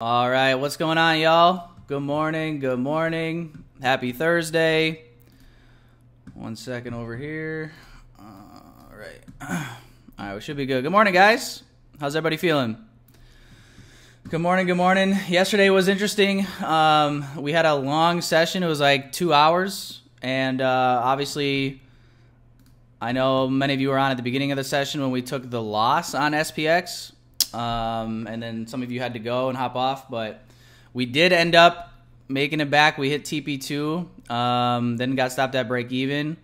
All right, what's going on, y'all? Good morning, good morning. Happy Thursday. 1 second over here. All right. All right, we should be good. Good morning, guys. How's everybody feeling? Good morning, good morning. Yesterday was interesting. We had a long session. It was like 2 hours. And obviously, I know many of you were on at the beginning of the session when we took the loss on SPX. And then some of you had to go and hop off, but we did end up making it back. We hit TP2, then got stopped at break even.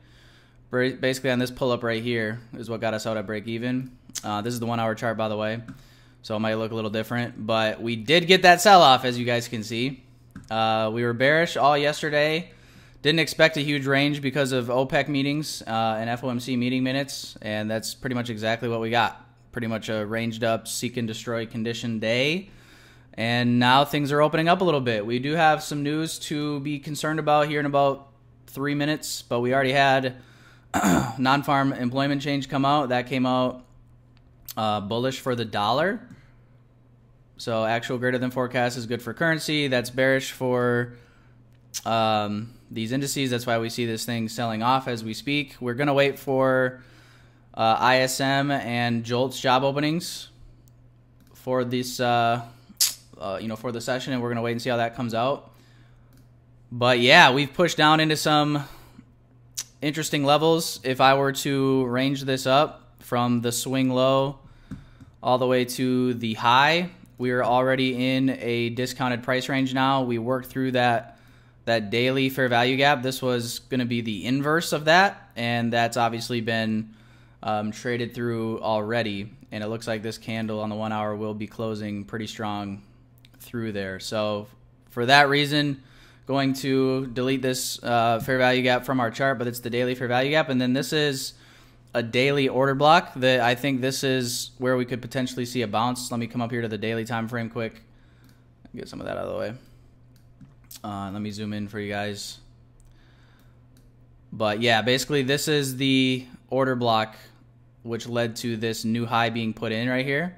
Basically on this pull up right here is what got us out at break even. This is the 1 hour chart, by the way, so it might look a little different, but we did get that sell off, as you guys can see. We were bearish all yesterday. Didn't expect a huge range because of OPEC meetings and FOMC meeting minutes, and that's pretty much exactly what we got. Pretty much a ranged up, seek and destroy condition day. And now things are opening up a little bit. We do have some news to be concerned about here in about 3 minutes, but we already had non-farm employment change come out. That came out bullish for the dollar. So actual greater than forecast is good for currency. That's bearish for these indices. That's why we see this thing selling off as we speak. We're going to wait for ISM and Jolt's job openings for this, for the session, and we're gonna wait and see how that comes out. But yeah, we've pushed down into some interesting levels. If I were to range this up from the swing low all the way to the high, we are already in a discounted price range now. We worked through that daily fair value gap. This was gonna be the inverse of that, and that's obviously been traded through already, and it looks like this candle on the 1 hour will be closing pretty strong through there. So for that reason, going to delete this fair value gap from our chart, but it's the daily fair value gap, and then this is a daily order block that I think this is where we could potentially see a bounce. Let me come up here to the daily time frame quick, get some of that out of the way. Let me zoom in for you guys. But yeah, basically this is the order block which led to this new high being put in right here.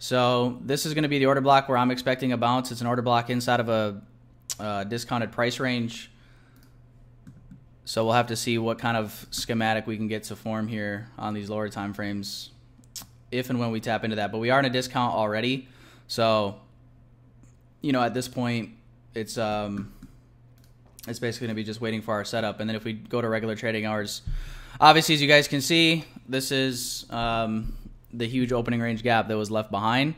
So this is going to be the order block where I'm expecting a bounce. It's an order block inside of a discounted price range. So we'll have to see what kind of schematic we can get to form here on these lower time frames if and when we tap into that. But we are in a discount already. So, you know, at this point, it's basically going to be just waiting for our setup. And then if we go to regular trading hours, obviously, as you guys can see, this is the huge opening range gap that was left behind.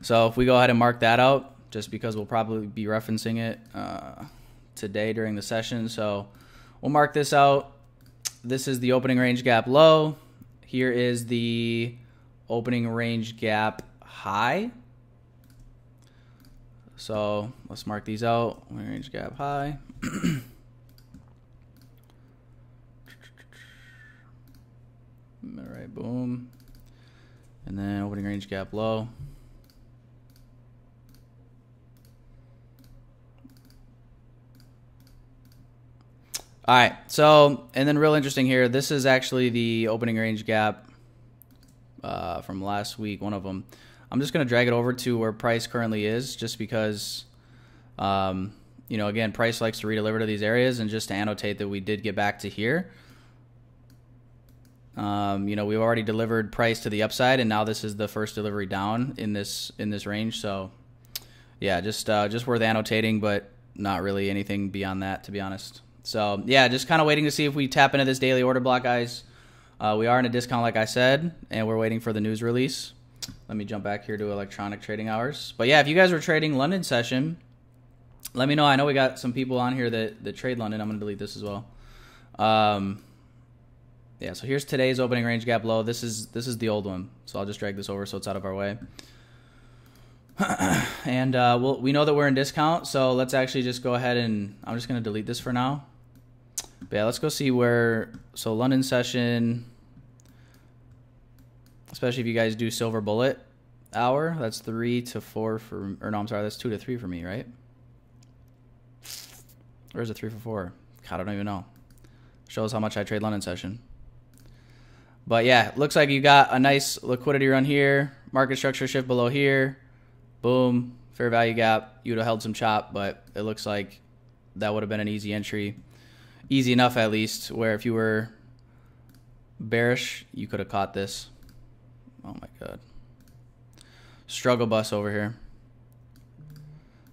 So if we go ahead and mark that out, just because we'll probably be referencing it today during the session. So we'll mark this out. This is the opening range gap low. Here is the opening range gap high. So let's mark these out. Opening range gap high. All right, boom. And then opening range gap low. All right, so, and then real interesting here, this is actually the opening range gap from last week, one of them. I'm just going to drag it over to where price currently is, just because, you know, again, price likes to redeliver to these areas, and just to annotate that we did get back to here. You know, we've already delivered price to the upside, and now this is the first delivery down in this range. So yeah, just worth annotating, but not really anything beyond that, to be honest. So yeah, just kind of waiting to see if we tap into this daily order block, guys. We are in a discount, like I said, and we're waiting for the news release. Let me jump back here to electronic trading hours. But yeah, if you guys were trading London session, let me know. I know we got some people on here that trade London. I'm going to delete this as well. Yeah, so here's today's opening range gap low. This is the old one, so I'll just drag this over so it's out of our way. And we know that we're in discount, so let's actually just go ahead and I'm just going to delete this for now. But yeah, let's go see where. So London session, especially if you guys do silver bullet hour, that's 3 to 4 for. Or no, I'm sorry, that's 2 to 3 for me, right? Or is it 3 for 4? God, I don't even know. Shows how much I trade London session. But yeah, looks like you got a nice liquidity run here. Market structure shift below here. Boom. Fair value gap, you would have held some chop, but it looks like that would have been an easy entry. Easy enough, at least, where if you were bearish, you could have caught this. Oh my God. Struggle bus over here.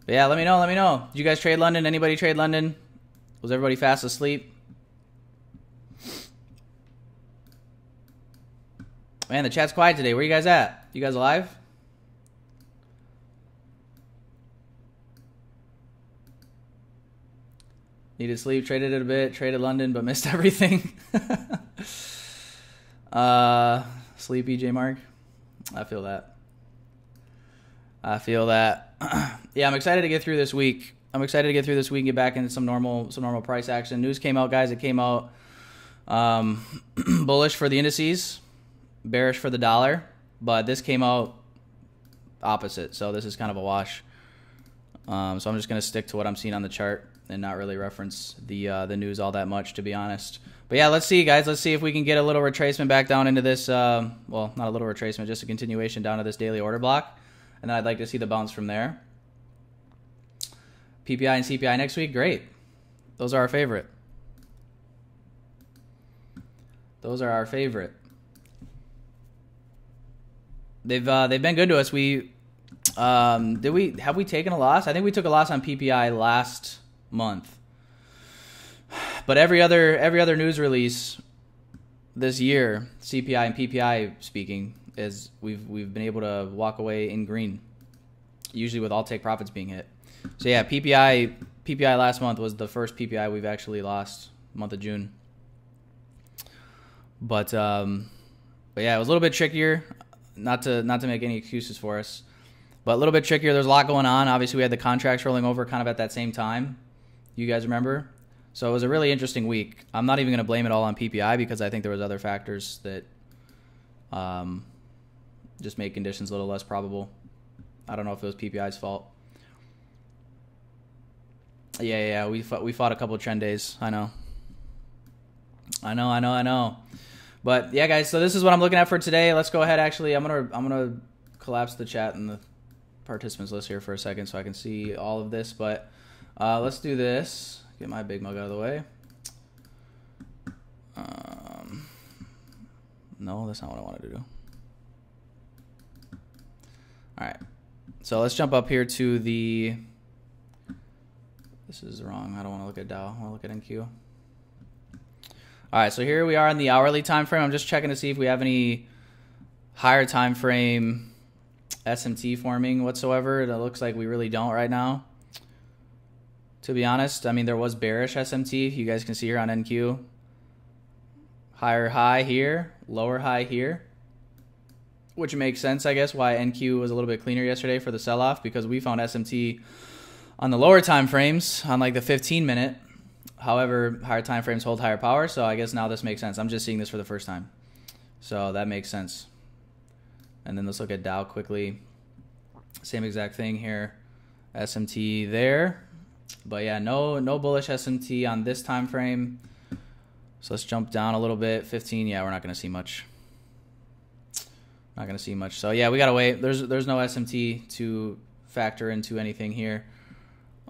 But yeah, let me know. Did you guys trade London? Anybody trade London? Was everybody fast asleep? Man, the chat's quiet today. Where are you guys at? You guys alive? Needed sleep, traded it a bit, traded London, but missed everything. Sleepy J Mark. I feel that. Yeah, I'm excited to get through this week. And get back into some normal price action. News came out, guys. It came out bullish for the indices, bearish for the dollar, but this came out opposite. So this is kind of a wash. So I'm just going to stick to what I'm seeing on the chart and not really reference the news all that much, to be honest. But yeah, let's see, guys. Let's see if we can get a little retracement back down into this. Well, not a little retracement, just a continuation down to this daily order block. And then I'd like to see the bounce from there. PPI and CPI next week, great. Those are our favorite. They've been good to us. Have we taken a loss? I think we took a loss on PPI last month. But every other news release this year, CPI and PPI speaking, is we've been able to walk away in green, usually with all take profits being hit. So yeah, PPI last month was the first PPI we've actually lost, month of June. But yeah, it was a little bit trickier. Not to make any excuses for us, but a little bit trickier. There's a lot going on. Obviously, we had the contracts rolling over kind of at that same time. You guys remember? So it was a really interesting week. I'm not even going to blame it all on PPI because I think there was other factors that just made conditions a little less probable. I don't know if it was PPI's fault. Yeah. We fought a couple of trend days. I know. But yeah, guys. So this is what I'm looking at for today. Let's go ahead. Actually, I'm gonna collapse the chat and the participants list here for a second so I can see all of this. But let's do this. Get my big mug out of the way. No, that's not what I wanted to do. All right. So let's jump up here to the. This is wrong. I don't want to look at Dow. I want to look at NQ. All right, so here we are in the hourly time frame. I'm just checking to see if we have any higher time frame SMT forming whatsoever. It looks like we really don't right now. To be honest, I mean, there was bearish SMT. You guys can see here on NQ. Higher high here, lower high here, which makes sense, I guess, why NQ was a little bit cleaner yesterday for the sell-off because we found SMT on the lower time frames, on like the 15-minute. However, higher time frames hold higher power, so I guess now this makes sense. I'm just seeing this for the first time, so that makes sense. And then let's look at Dow quickly. Same exact thing here, SMT there, but yeah, no bullish SMT on this time frame. So let's jump down a little bit. 15, yeah, we're not going to see much. So yeah, we gotta wait. There's no SMT to factor into anything here,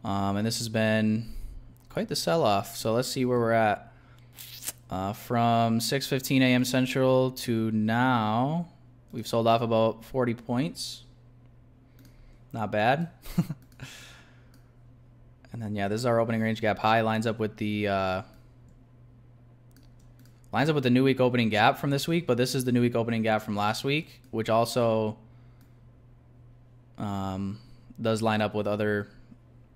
and this has been quite the sell-off. So let's see where we're at from 6:15 a.m. Central to now. We've sold off about 40 points. Not bad. And then yeah, this is our opening range gap high. Lines up with the new week opening gap from this week, but this is the new week opening gap from last week, which also does line up with other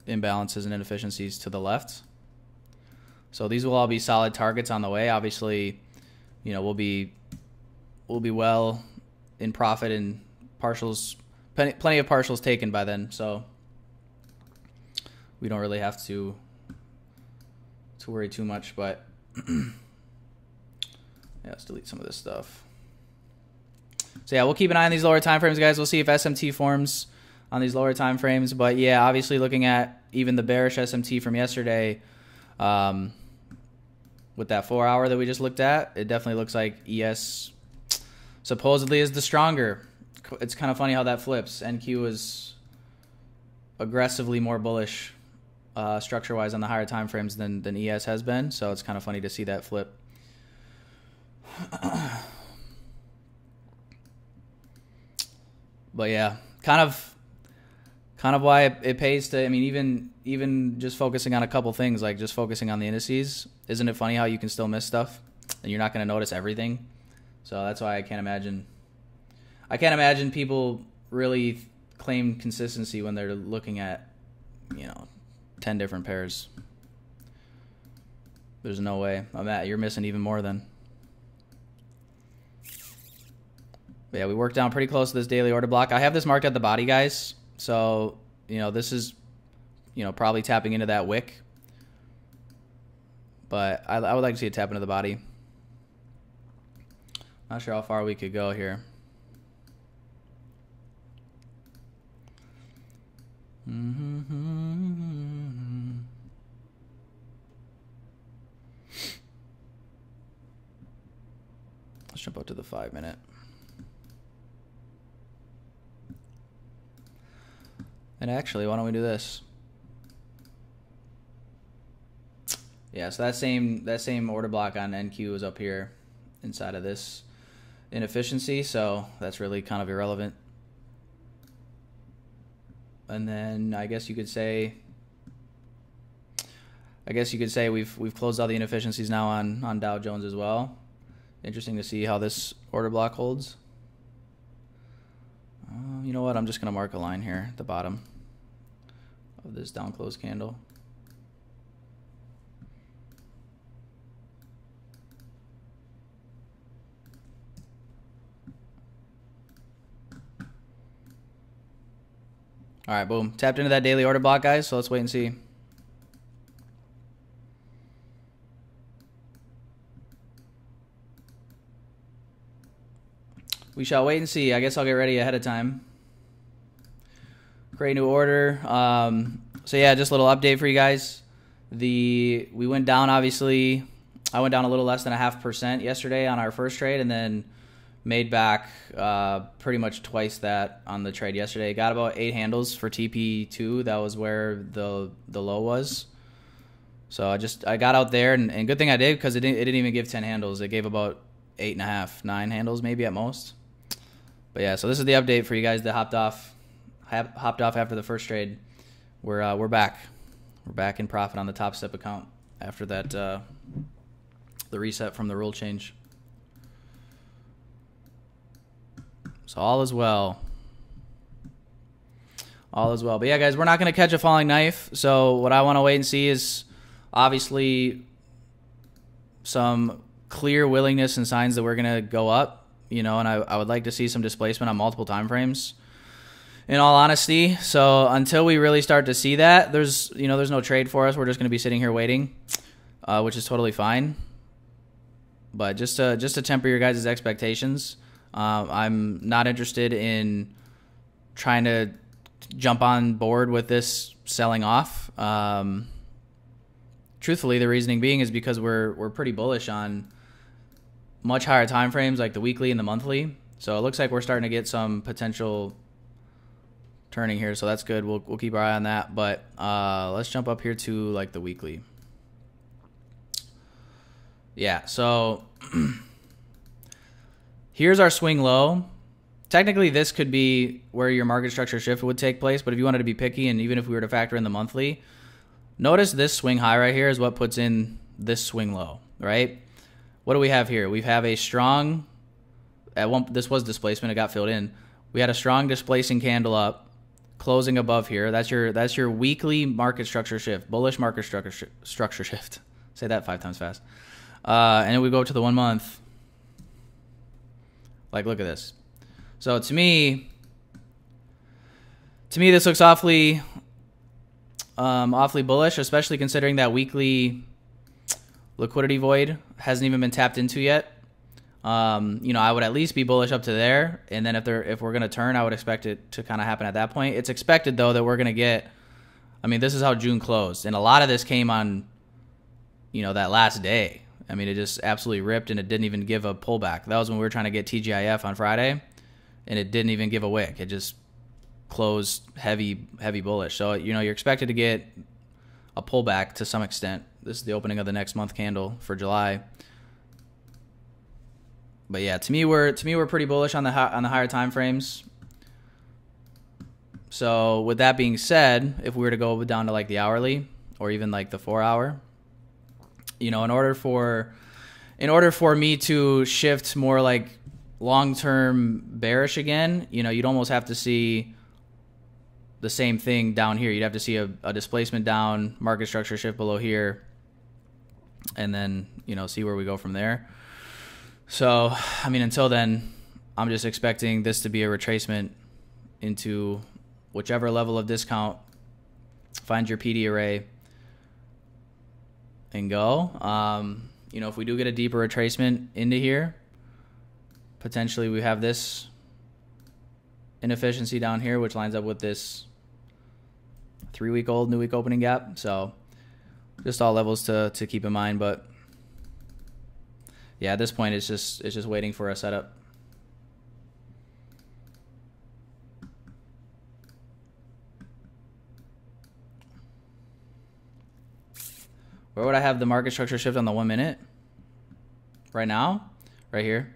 imbalances and inefficiencies to the left. So these will all be solid targets on the way. Obviously, you know, we'll be well in profit and partials, plenty of partials taken by then. So we don't really have to worry too much. But yeah, let's delete some of this stuff. So yeah, we'll keep an eye on these lower time frames, guys. We'll see if SMT forms on these lower time frames. But yeah, obviously looking at even the bearish SMT from yesterday, with that 4-hour that we just looked at, it definitely looks like ES supposedly is the stronger. It's kind of funny how that flips. NQ was aggressively more bullish structure-wise on the higher time frames than ES has been. So it's kind of funny to see that flip. But yeah, kind of why it pays to, I mean, even just focusing on a couple things, like just focusing on the indices, isn't it funny how you can still miss stuff and you're not going to notice everything? So that's why I can't imagine people really claim consistency when they're looking at, you know, 10 different pairs. There's no way. You're missing even more then. But yeah, we worked down pretty close to this daily order block. I have this marked at the body, guys. So, you know, this is, you know, probably tapping into that wick. But I would like to see it tap into the body. Not sure how far we could go here. Let's jump up to the 5 minute. And actually, why don't we do this? Yeah, so that same order block on NQ is up here inside of this inefficiency, so that's really kind of irrelevant. And then I guess you could say we've closed all the inefficiencies now on Dow Jones as well. Interesting to see how this order block holds. You know what? I'm just going to mark a line here at the bottom of this down close candle. All right, boom. Tapped into that daily order block, guys, so let's wait and see. We shall wait and see. I guess I'll get ready ahead of time. Create new order. So yeah, just a little update for you guys. We went down, obviously. I went down a little less than 0.5% yesterday on our first trade, and then made back pretty much twice that on the trade yesterday. Got about 8 handles for TP2. That was where the low was. So I got out there, and good thing I did, because it didn't even give 10 handles. It gave about 8.5, 9 handles maybe at most. But yeah, so this is the update for you guys that hopped off after the first trade. We're back. We're back in profit on the top step account after that the reset from the rule change. So all is well. All is well. But yeah, guys, we're not going to catch a falling knife. So what I want to wait and see is obviously some clear willingness and signs that we're going to go up. You know, and I would like to see some displacement on multiple time frames, in all honesty. So until we really start to see that, there's no trade for us. We're just going to be sitting here waiting, which is totally fine. But just to temper your guys' expectations, I'm not interested in trying to jump on board with this selling off. Truthfully, the reasoning being is because we're pretty bullish on much higher time frames, like the weekly and the monthly. So it looks like we're starting to get some potential turning here, so that's good. We'll keep our eye on that. But let's jump up here to like the weekly. Yeah, so here's our swing low. Technically, this could be where your market structure shift would take place, but if you wanted to be picky, and even if we were to factor in the monthly, notice this swing high right here is what puts in this swing low, right? What do we have here? We have a strong, this was displacement, it got filled in. We had a strong displacing candle up, closing above here. That's your weekly market structure shift, bullish market structure shift. Say that 5 times fast. And then we go to the 1 month. Like, look at this. So to me this looks awfully bullish, especially considering that weekly liquidity void hasn't even been tapped into yet. You know, I would at least be bullish up to there, and then if we're gonna turn, I would expect it to kind of happen at that point. It's expected though that we're gonna get. I mean, this is how June closed, and a lot of this came on, you know, that last day. I mean, it just absolutely ripped, and it didn't even give a pullback. That was when we were trying to get TGIF on Friday, and it didn't even give a wick. It just close heavy bullish. So, you know, you're expected to get a pullback to some extent. This is the opening of the next month candle for July. But yeah, to me we're pretty bullish on the higher time frames. So with that being said, if we were to go down to like the hourly or even like the 4 hour, you know, in order for me to shift more like long-term bearish again, you know, you'd almost have to see the same thing down here. You'd have to see a displacement down, market structure shift below here, and then, you know, see where we go from there. So, I mean, until then, I'm just expecting this to be a retracement into whichever level of discount. Find your PD array and go. You know, if we do get a deeper retracement into here, potentially we have this inefficiency down here, which lines up with this 3-week-old new week opening gap. So just all levels to keep in mind. But yeah, at this point, it's just waiting for a setup. Where would I have the market structure shift on the 1 minute? Right now? Right here.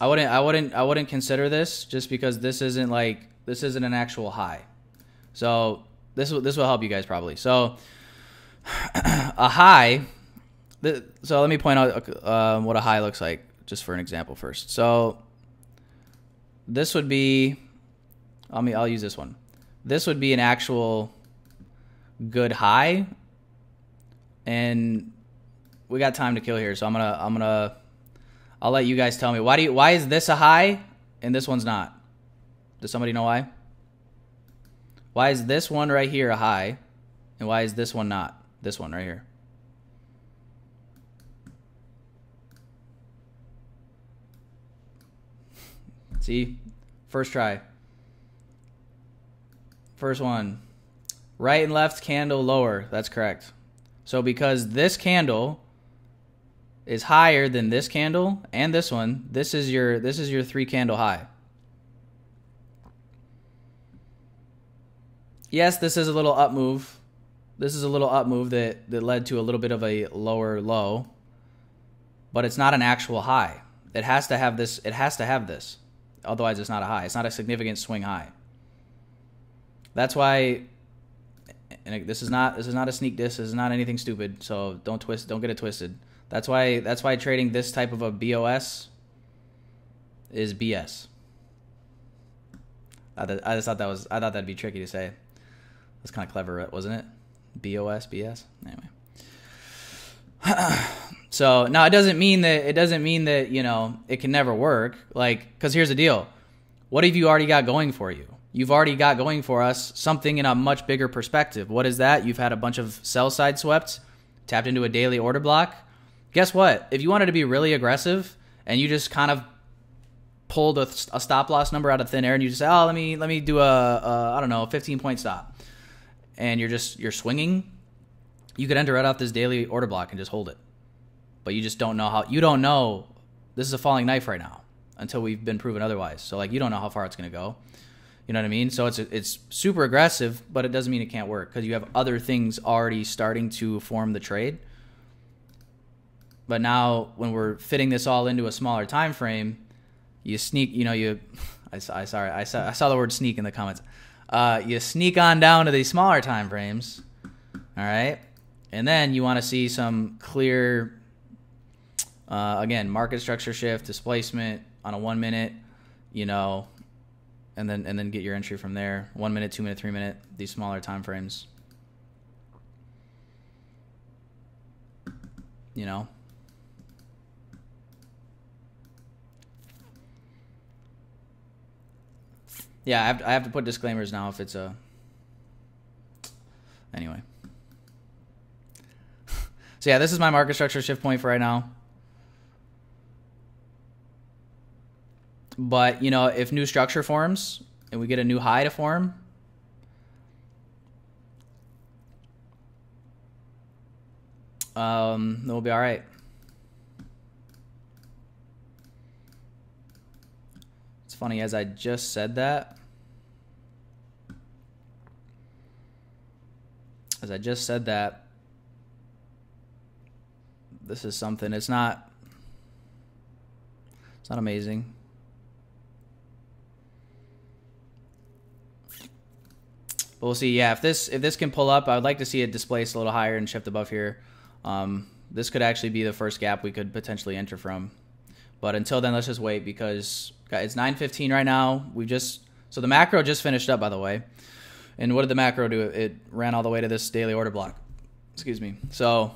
I wouldn't consider this, just because this isn't an actual high. So this will help you guys probably. So a high, so let me point out what a high looks like, just for an example first. So this would be, I mean, I'll use this one. This would be an actual good high, and we got time to kill here. So I'll let you guys tell me. Why is this a high and this one's not? Does somebody know why? Why is this one right here a high, and why is this one not? This one right here. See? First try. First one. Right and left candle lower. That's correct. So because this candle is higher than this candle and this one, this is your 3-candle high. Yes, this is a little up move. This is a little up move that led to a little bit of a lower low, but it's not an actual high. It has to have this. It has to have this. Otherwise, it's not a high. It's not a significant swing high. That's why. And this is not a sneak diss. This is not anything stupid. So don't get it twisted. That's why trading this type of a BOS is BS. I just thought that'd be tricky to say. That's kind of clever, wasn't it? BOS, BS. Anyway. So now it doesn't mean that, you know, it can never work. Like, because here's the deal. What have you already got going for you? You've already got going for us something in a much bigger perspective. What is that? You've had a bunch of sell side swept, tapped into a daily order block. Guess what? If you wanted to be really aggressive and you just kind of pulled a stop loss number out of thin air, and you just say, "Oh, let me do a I don't know, 15-point stop," and you're swinging, you could enter right off this daily order block and just hold it. But you just don't know how. You don't know. This is a falling knife right now until we've been proven otherwise. So like, you don't know how far it's gonna go. You know what I mean? So it's super aggressive, but it doesn't mean it can't work, because you have other things already starting to form the trade. But now, when we're fitting this all into a smaller time frame, you sneak. You know, you. I saw the word sneak in the comments. You sneak on down to these smaller time frames. All right, and then you want to see some clear. Again, market structure shift, displacement on a 1 minute. You know, and then get your entry from there. 1 minute, 2 minute, 3 minute. These smaller time frames. You know. Yeah, I have to put disclaimers now if it's a... Anyway. So yeah, this is my market structure shift point for right now. But, you know, if new structure forms and we get a new high to form, then we'll be all right. funny, as I just said that, this is something, it's not amazing. But we'll see. Yeah, if this can pull up, I would like to see it displace a little higher and shift above here. This could actually be the first gap we could potentially enter from. But until then, let's just wait, because it's 9:15 right now. So the macro just finished up, by the way. And what did the macro do? It ran all the way to this daily order block. Excuse me. So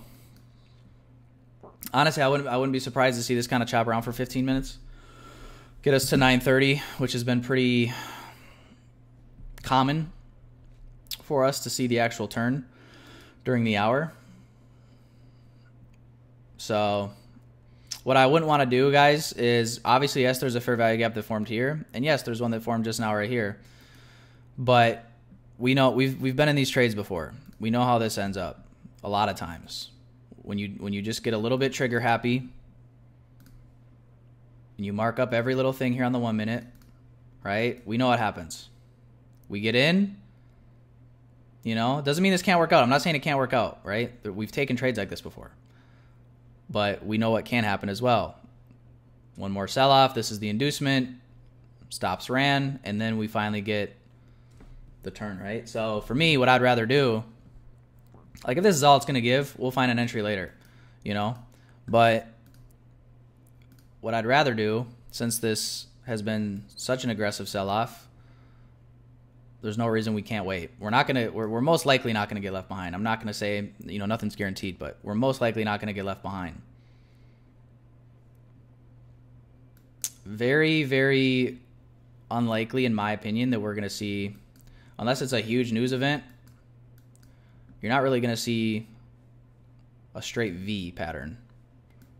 honestly, I wouldn't be surprised to see this kind of chop around for 15 minutes, get us to 9:30, which has been pretty common for us to see the actual turn during the hour. So what I wouldn't want to do, guys, is obviously, yes, there's a fair value gap that formed here, and yes, there's one that formed just now right here, but we know we've been in these trades before. We know how this ends up a lot of times. When you just get a little bit trigger happy and you mark up every little thing here on the 1 minute, right? We know what happens. We get in. You know, doesn't mean this can't work out. I'm not saying it can't work out, right? We've taken trades like this before. But we know what can happen as well. One more sell-off. This is the inducement. Stops ran. And then we finally get the turn, right? So for me, what I'd rather do, like if this is all it's going to give, we'll find an entry later, you know? But what I'd rather do, since this has been such an aggressive sell-off, there's no reason we can't wait. We're most likely not gonna get left behind. I'm not gonna say, you know, nothing's guaranteed, but we're most likely not gonna get left behind. Very, very unlikely, in my opinion, that we're gonna see, unless it's a huge news event, you're not really gonna see a straight V pattern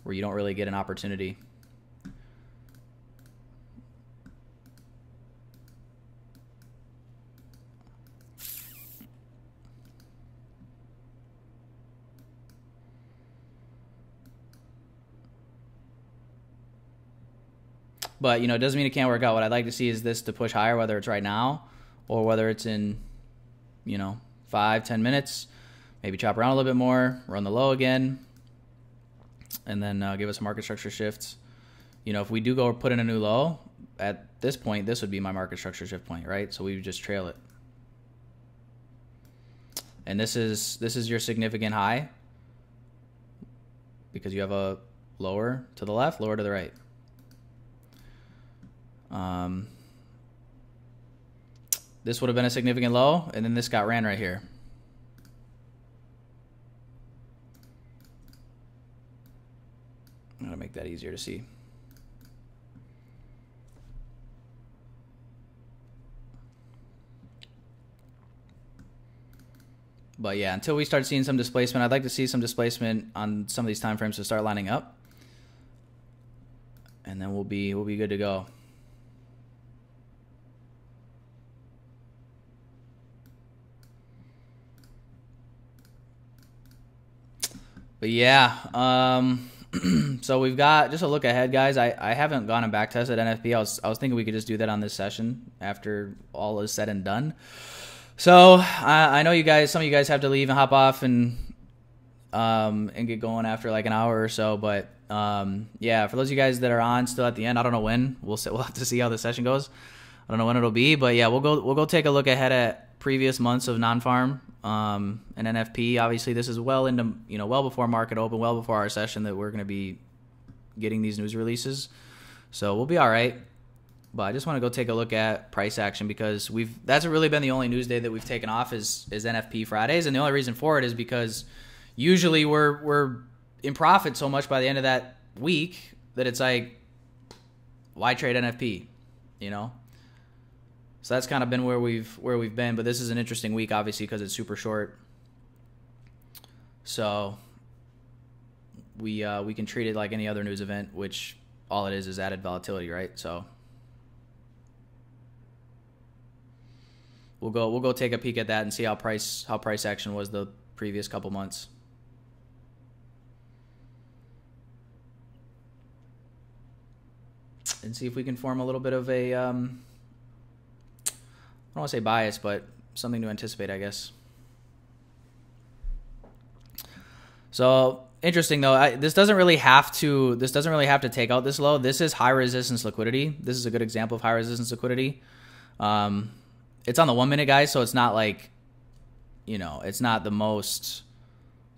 where you don't really get an opportunity. But, you know, it doesn't mean it can't work out. What I'd like to see is this to push higher, whether it's right now or whether it's in, you know, 5, 10 minutes. Maybe chop around a little bit more, run the low again, and then give us a market structure shift. You know, if we do go put in a new low, at this point, this would be my market structure shift point, right? So we would just trail it. And this is your significant high because you have a lower to the left, lower to the right. This would have been a significant low, and then this got ran right here. I'm gonna make that easier to see. But yeah, until we start seeing some displacement, I'd like to see some displacement on some of these time frames to start lining up, and then we'll be good to go. But yeah, so we've got just a look ahead, guys. I haven't gone and back tested NFP. I was thinking we could just do that on this session after all is said and done. So I know you guys, some of you guys have to leave and hop off and get going after like an hour or so. But yeah, for those of you guys that are on still at the end, I don't know when. We'll have to see how the session goes. I don't know when it'll be, but yeah, we'll go take a look ahead at previous months of non-farm and NFP. Obviously, this is well into, you know, well before market open, well before our session that we're going to be getting these news releases. So we'll be all right. But I just want to go take a look at price action because that's really been the only news day that we've taken off is NFP Fridays, and the only reason for it is because usually we're in profit so much by the end of that week that it's like, why trade NFP, you know? So that's kind of been where we've been, but this is an interesting week, obviously, because it's super short. So we can treat it like any other news event, which all it is added volatility, right? So we'll go take a peek at that and see how price action was the previous couple months. and see if we can form a little bit of a, I don't want to say bias, but something to anticipate, I guess. So interesting though, this doesn't really have to take out this low. This is high resistance liquidity. This is a good example of high resistance liquidity. It's on the 1 minute, guys, so it's not like, you know, it's not the most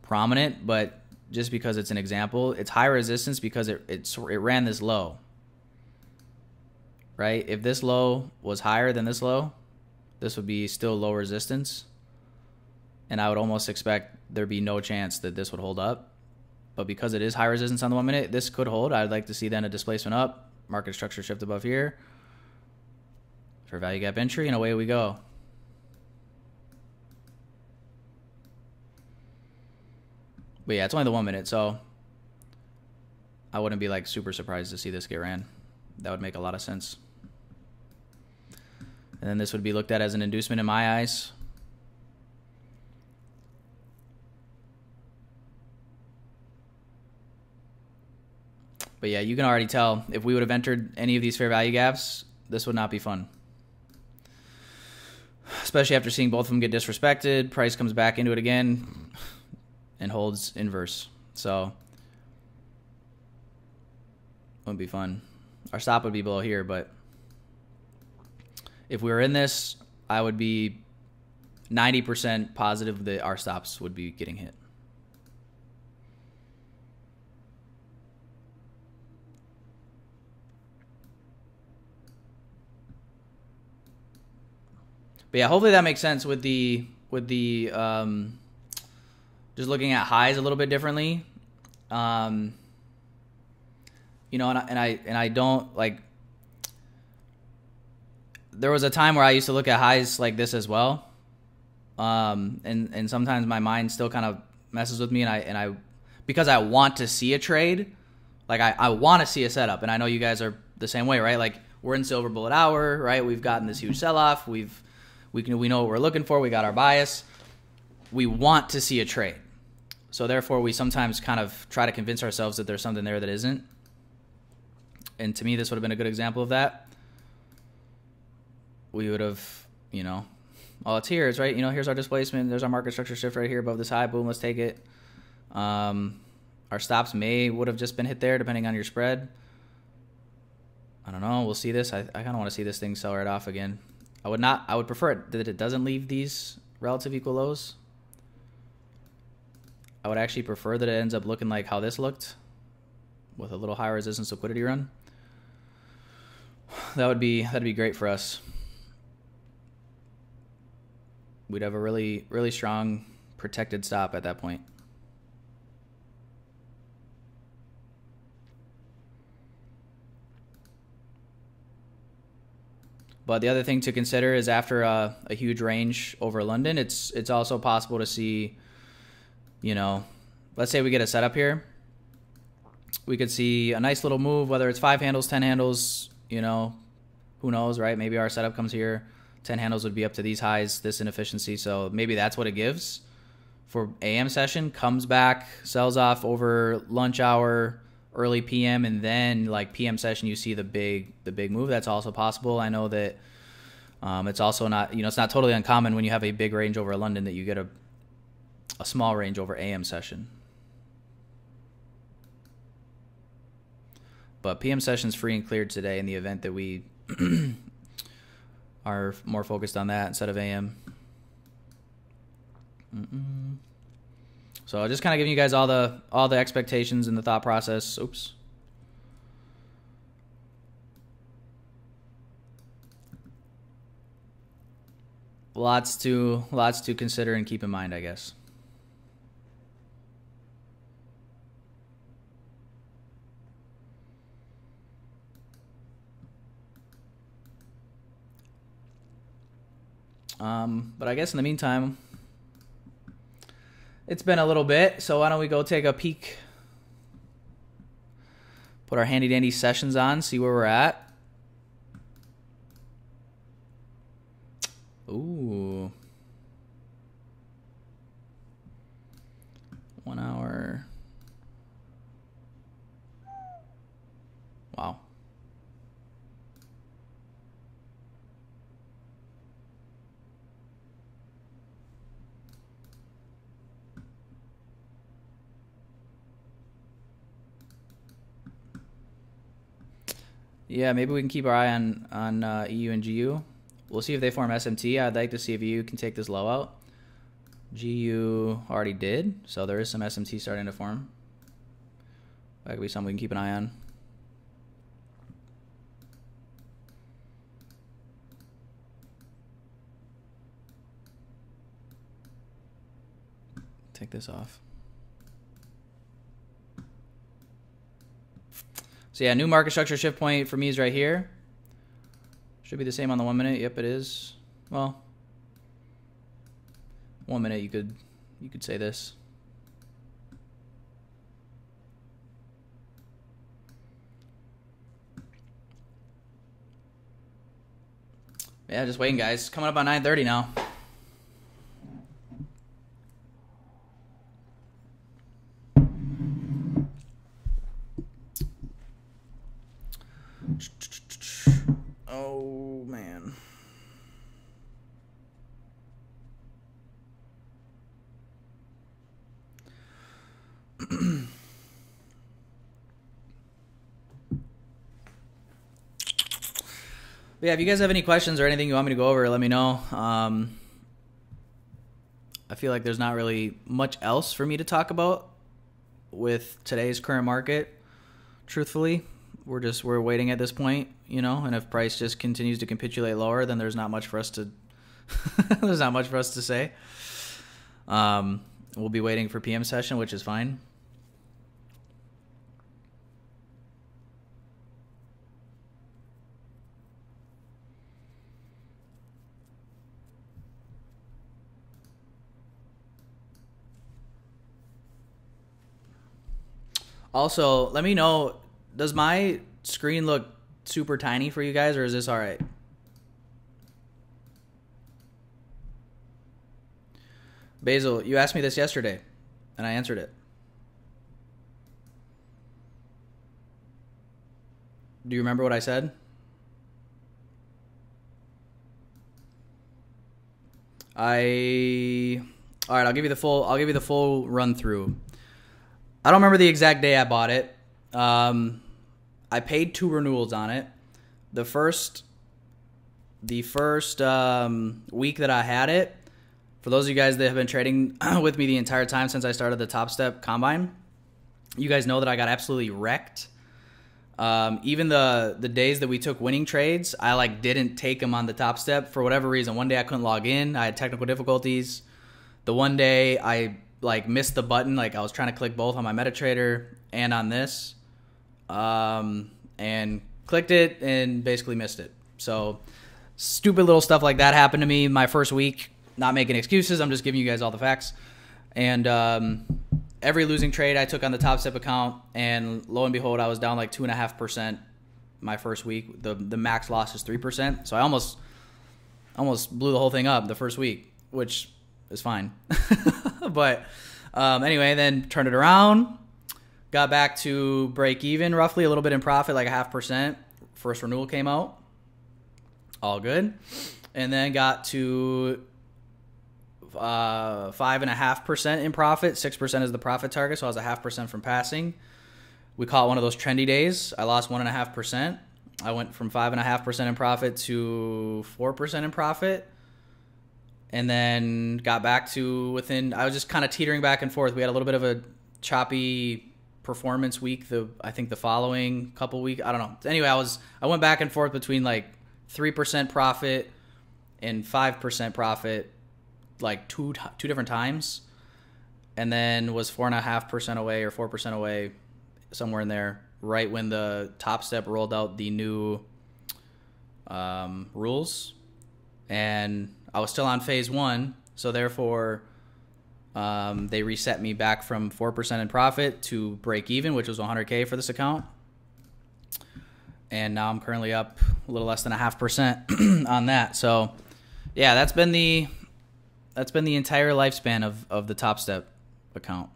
prominent, but just because it's an example, it's high resistance because it ran this low, right? If this low was higher than this low, this would be still low resistance, and I would almost expect there'd be no chance that this would hold up. But because it is high resistance on the 1 minute, this could hold. I'd like to see then a displacement up, market structure shift above here for value gap entry, and away we go. But yeah, it's only the 1 minute, so I wouldn't be like super surprised to see this get ran. That would make a lot of sense. And then this would be looked at as an inducement in my eyes. But yeah, you can already tell if we would have entered any of these fair value gaps, this would not be fun. Especially after seeing both of them get disrespected, price comes back into it again. And holds inverse, so wouldn't be fun. Our stop would be below here, but if we were in this, I would be 90% positive that our stops would be getting hit. But yeah, hopefully that makes sense with the just looking at highs a little bit differently, you know, and I don't like. There was a time where I used to look at highs like this as well, and sometimes my mind still kind of messes with me, and I because I want to see a trade, like I want to see a setup, and I know you guys are the same way, right? Like we're in silver bullet hour, right? We've gotten this huge sell off. We know what we're looking for. We got our bias. We want to see a trade. So therefore, we sometimes kind of try to convince ourselves that there's something there that isn't. And to me, this would have been a good example of that. We would have, you know, all it's here is, right, you know, here's our displacement. There's our market structure shift right here above this high. Boom, let's take it. Our stops would have just been hit there, depending on your spread. I don't know. We'll see this. I kind of want to see this thing sell right off again. I would prefer it that it doesn't leave these relative equal lows. I would actually prefer that it ends up looking like how this looked with a little high resistance liquidity run. That'd be great for us. We'd have a really, really strong protected stop at that point. But the other thing to consider is after a huge range over London, it's also possible to see, you know, let's say we get a setup here. We could see a nice little move, whether it's 5 handles, 10 handles, you know, who knows, right? Maybe our setup comes here. 10 handles would be up to these highs, this inefficiency. So maybe that's what it gives for AM session. Comes back, sells off over lunch hour, early PM, and then like PM session, you see the big move. That's also possible. I know that it's also not, you know, it's not totally uncommon when you have a big range over London that you get a small range over AM session. But PM session's free and cleared today in the event that we are more focused on that instead of AM. So I'm just kind of giving you guys all the expectations and the thought process. Oops. Lots to consider and keep in mind, I guess. But I guess in the meantime, it's been a little bit, so why don't we go take a peek, put our handy dandy sessions on, see where we're at. Ooh. 1 hour. Wow. Yeah, maybe we can keep our eye on EU and GU. We'll see if they form SMT. I'd like to see if EU can take this low out. GU already did, so there is some SMT starting to form. That could be something we can keep an eye on. Take this off. So yeah, new market structure shift point for me is right here. Should be the same on the 1 minute. Yep, it is. Well, 1 minute you could say this. Yeah, just waiting, guys. Coming up on 9:30 now. Oh, man. Yeah, if you guys have any questions or anything you want me to go over, let me know. I feel like there's not really much else for me to talk about with today's current market, truthfully. We're waiting at this point, you know, and if price just continues to capitulate lower, then there's not much for us to there's not much for us to say. We'll be waiting for PM session, which is fine. Also, let me know, does my screen look super tiny for you guys, or is this all right? Basil, you asked me this yesterday, and I answered it. Do you remember what I said? All right, I'll give you the full run through. I don't remember the exact day I bought it. I paid 2 renewals on it. The first week that I had it, for those of you guys that have been trading with me the entire time since I started the Top Step Combine, you guys know that I got absolutely wrecked. Even the days that we took winning trades, I like didn't take them on the Top Step for whatever reason. One day I couldn't log in. I had technical difficulties. The one day I like missed the button. Like I was trying to click both on my MetaTrader and on this. And clicked it and basically missed it. So stupid little stuff like that happened to me my first week. Not making excuses. I'm just giving you guys all the facts. And every losing trade I took on the Top Step account, and lo and behold, I was down like 2.5% my first week. The max loss is 3%. So I almost blew the whole thing up the first week, which is fine. But anyway, then turned it around. Got back to break even, roughly a little bit in profit, like 0.5%. First renewal came out, all good, and then got to 5.5% in profit. 6% is the profit target, so I was 0.5% from passing. We caught one of those trendy days. I lost 1.5%. I went from 5.5% in profit to 4% in profit, and then got back to within. I was just kind of teetering back and forth. We had a little bit of a choppy performance week, I think the following couple week, I don't know. Anyway, I went back and forth between like 3% profit and 5% profit, like two different times, and then was 4.5% away or 4% away, somewhere in there, right when the Top Step rolled out the new rules, and I was still on phase one, so therefore. They reset me back from 4% in profit to break even, which was 100K for this account. And now I'm currently up a little less than 0.5% on that. So yeah, that's been the entire lifespan of the Top Step account.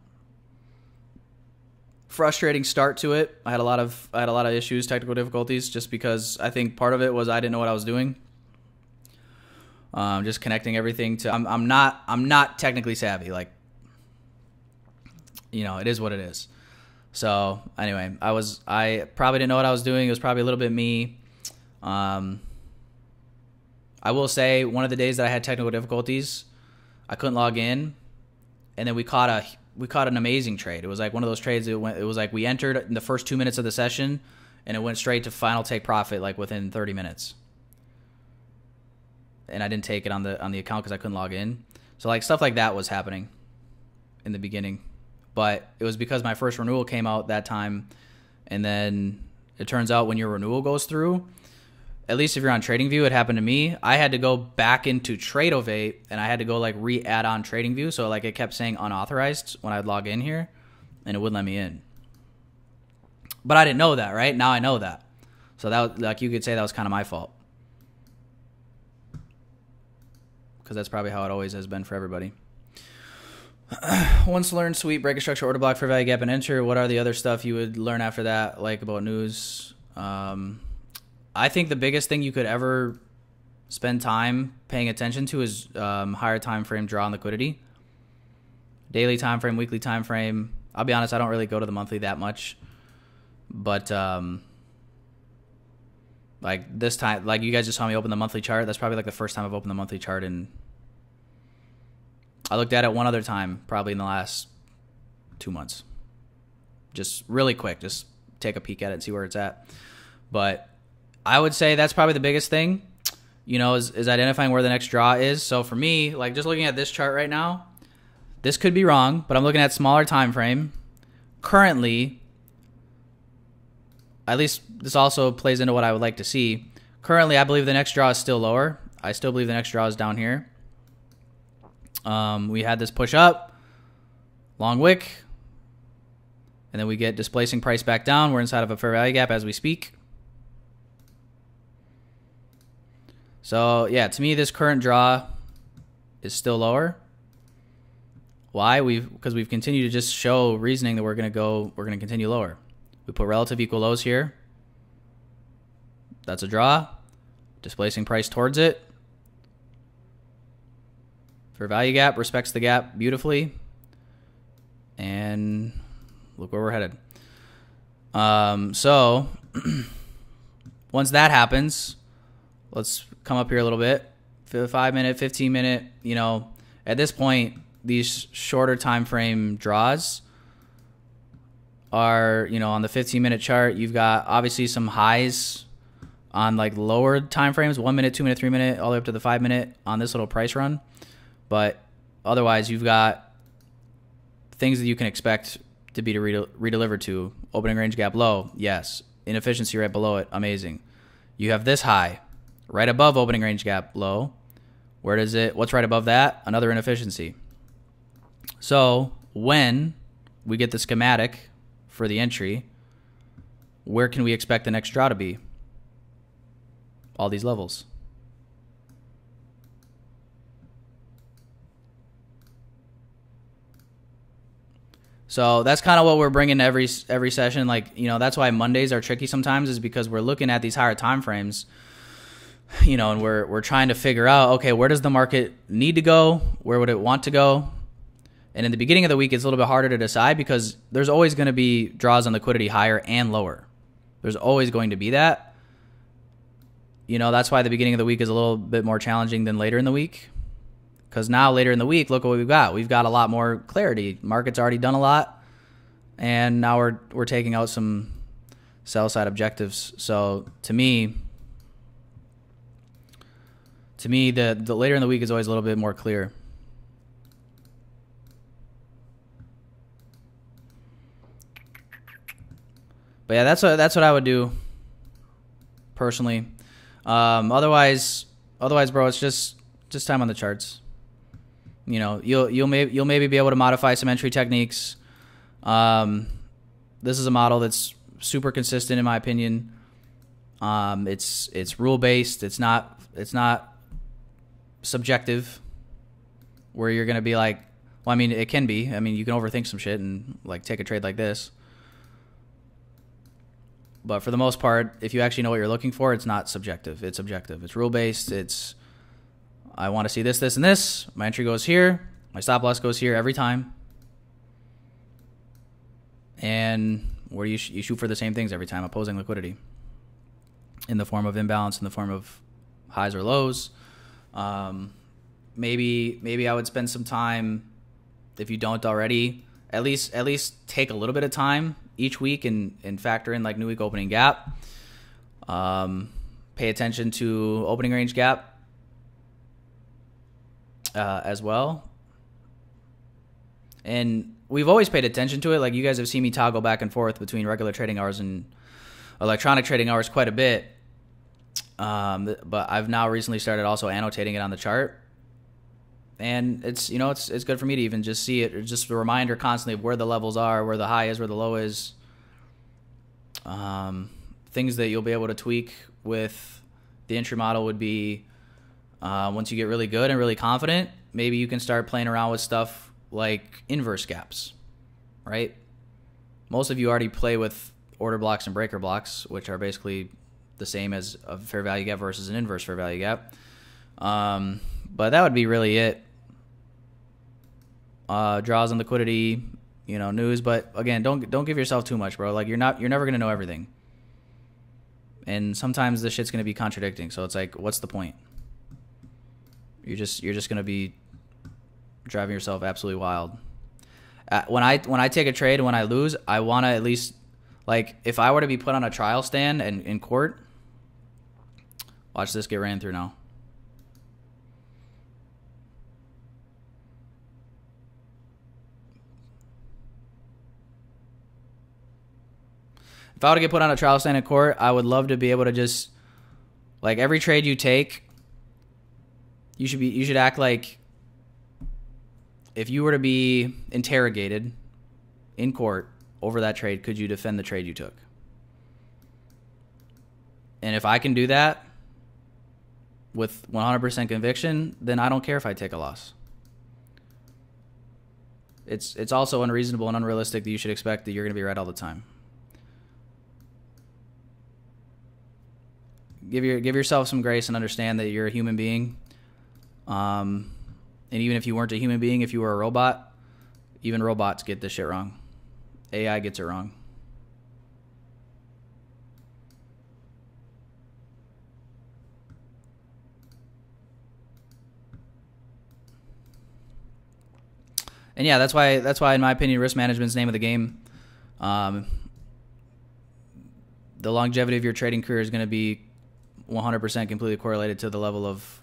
Frustrating start to it. I had a lot of issues, technical difficulties, just because I think part of it was I didn't know what I was doing. Just connecting everything to, I'm not technically savvy, like, you know, it is what it is. So anyway, I probably didn't know what I was doing. It was probably a little bit me. I will say one of the days that I had technical difficulties, I couldn't log in, and then we caught an amazing trade. It was like one of those trades that went, it was like we entered in the first 2 minutes of the session and it went straight to final take profit like within 30 minutes. And I didn't take it on the account because I couldn't log in. So like stuff like that was happening in the beginning. But it was because my first renewal came out that time, and then it turns out when your renewal goes through, at least if you're on TradingView, it happened to me, I had to go back into Tradovate and I had to go like re-add on TradingView. So like it kept saying unauthorized when I'd log in here and it wouldn't let me in. But I didn't know that, right? Now I know that. So that was, like, you could say that was kind of my fault, because that's probably how it always has been for everybody. Once learned, sweep, break a structure, order block, fair value gap, and enter. What are the other stuff you would learn after that, like about news? I think the biggest thing you could ever spend time paying attention to is higher time frame draw and liquidity. Daily time frame, weekly time frame. I'll be honest, I don't really go to the monthly that much, but like this time, like you guys just saw me open the monthly chart. That's probably like the first time I've opened the monthly chart in. I looked at it one other time, probably in the last 2 months. Just really quick, just take a peek at it and see where it's at. But I would say that's probably the biggest thing, you know, is identifying where the next draw is. So for me, like just looking at this chart right now, this could be wrong, but I'm looking at smaller time frame. Currently, at least this also plays into what I would like to see. Currently, I believe the next draw is still lower. I still believe the next draw is down here. We had this push up, long wick, and then we get displacing price back down. We're inside of a fair value gap as we speak. So yeah, to me, this current draw is still lower. Why? Because we've continued to just show reasoning that we're going to continue lower. We put relative equal lows here. That's a draw, displacing price towards it. Fair value gap respects the gap beautifully, and look where we're headed. So once that happens, let's come up here a little bit. 5 minute, 15 minute, you know, at this point, these shorter time frame draws are, you know, on the 15-minute chart, you've got obviously some highs on like lower time frames, 1 minute, 2 minute, 3 minute, all the way up to the 5 minute on this little price run. But otherwise, you've got things that you can expect to be redelivered to. Opening range gap low, yes. Inefficiency right below it, amazing. You have this high right above opening range gap low. Where does it, what's right above that? Another inefficiency. So when we get the schematic for the entry, where can we expect the next draw to be? All these levels. So that's kind of what we're bringing to every session. Like, you know, that's why Mondays are tricky sometimes, is because we're looking at these higher time frames, you know, and we're trying to figure out, okay, where does the market need to go? Where would it want to go? And in the beginning of the week, it's a little bit harder to decide because there's always going to be draws on liquidity higher and lower. There's always going to be that. You know, that's why the beginning of the week is a little bit more challenging than later in the week. Because now later in the week, look what we've got. We've got a lot more clarity. Market's already done a lot, and now we're taking out some sell side objectives. So to me, the later in the week is always a little bit more clear. But yeah, that's what I would do personally. Otherwise, bro, it's just time on the charts. You know, you'll maybe be able to modify some entry techniques. This is a model that's super consistent in my opinion. It's rule based. It's not subjective where you're gonna be like, well, I mean, it can be. I mean, you can overthink some shit and like take a trade like this. But for the most part, if you actually know what you're looking for, it's not subjective. It's objective. It's rule based. It's I want to see this, this, and this. My entry goes here. My stop loss goes here every time. and where you shoot for the same things every time, opposing liquidity in the form of imbalance, in the form of highs or lows. Maybe I would spend some time, if you don't already, at least take a little bit of time each week and factor in like new week opening gap. Pay attention to opening range gap as well. And we've always paid attention to it. Like, you guys have seen me toggle back and forth between regular trading hours and electronic trading hours quite a bit. But I've now recently started also annotating it on the chart. And it's, you know, it's good for me to even just see it, or just a reminder constantly of where the levels are, where the high is, where the low is. Things that you'll be able to tweak with the entry model would be, once you get really good and really confident, maybe you can start playing around with stuff like inverse gaps, right? Most of you already play with order blocks and breaker blocks, which are basically the same as a fair value gap versus an inverse fair value gap. But that would be really it. Draws on liquidity, you know, news. But again, don't give yourself too much, bro. Like, you're never gonna know everything. And sometimes this shit's gonna be contradicting. So it's like, what's the point? You're just gonna be driving yourself absolutely wild. When I take a trade and when I lose, I wanna at least, like, if I were to be put on a trial stand and in court, watch this get ran through now. If I were to get put on a trial stand in court, I would love to be able to just, like, every trade you take, you should act like if you were to be interrogated in court over that trade, could you defend the trade you took? And if I can do that with 100% conviction, then I don't care if I take a loss. It's also unreasonable and unrealistic that you should expect that you're going to be right all the time. Give yourself some grace and understand that you're a human being. And even if you weren't a human being, if you were a robot, even robots get this shit wrong. AI gets it wrong. And yeah, that's why in my opinion, risk management's name of the game. The longevity of your trading career is going to be 100% completely correlated to the level of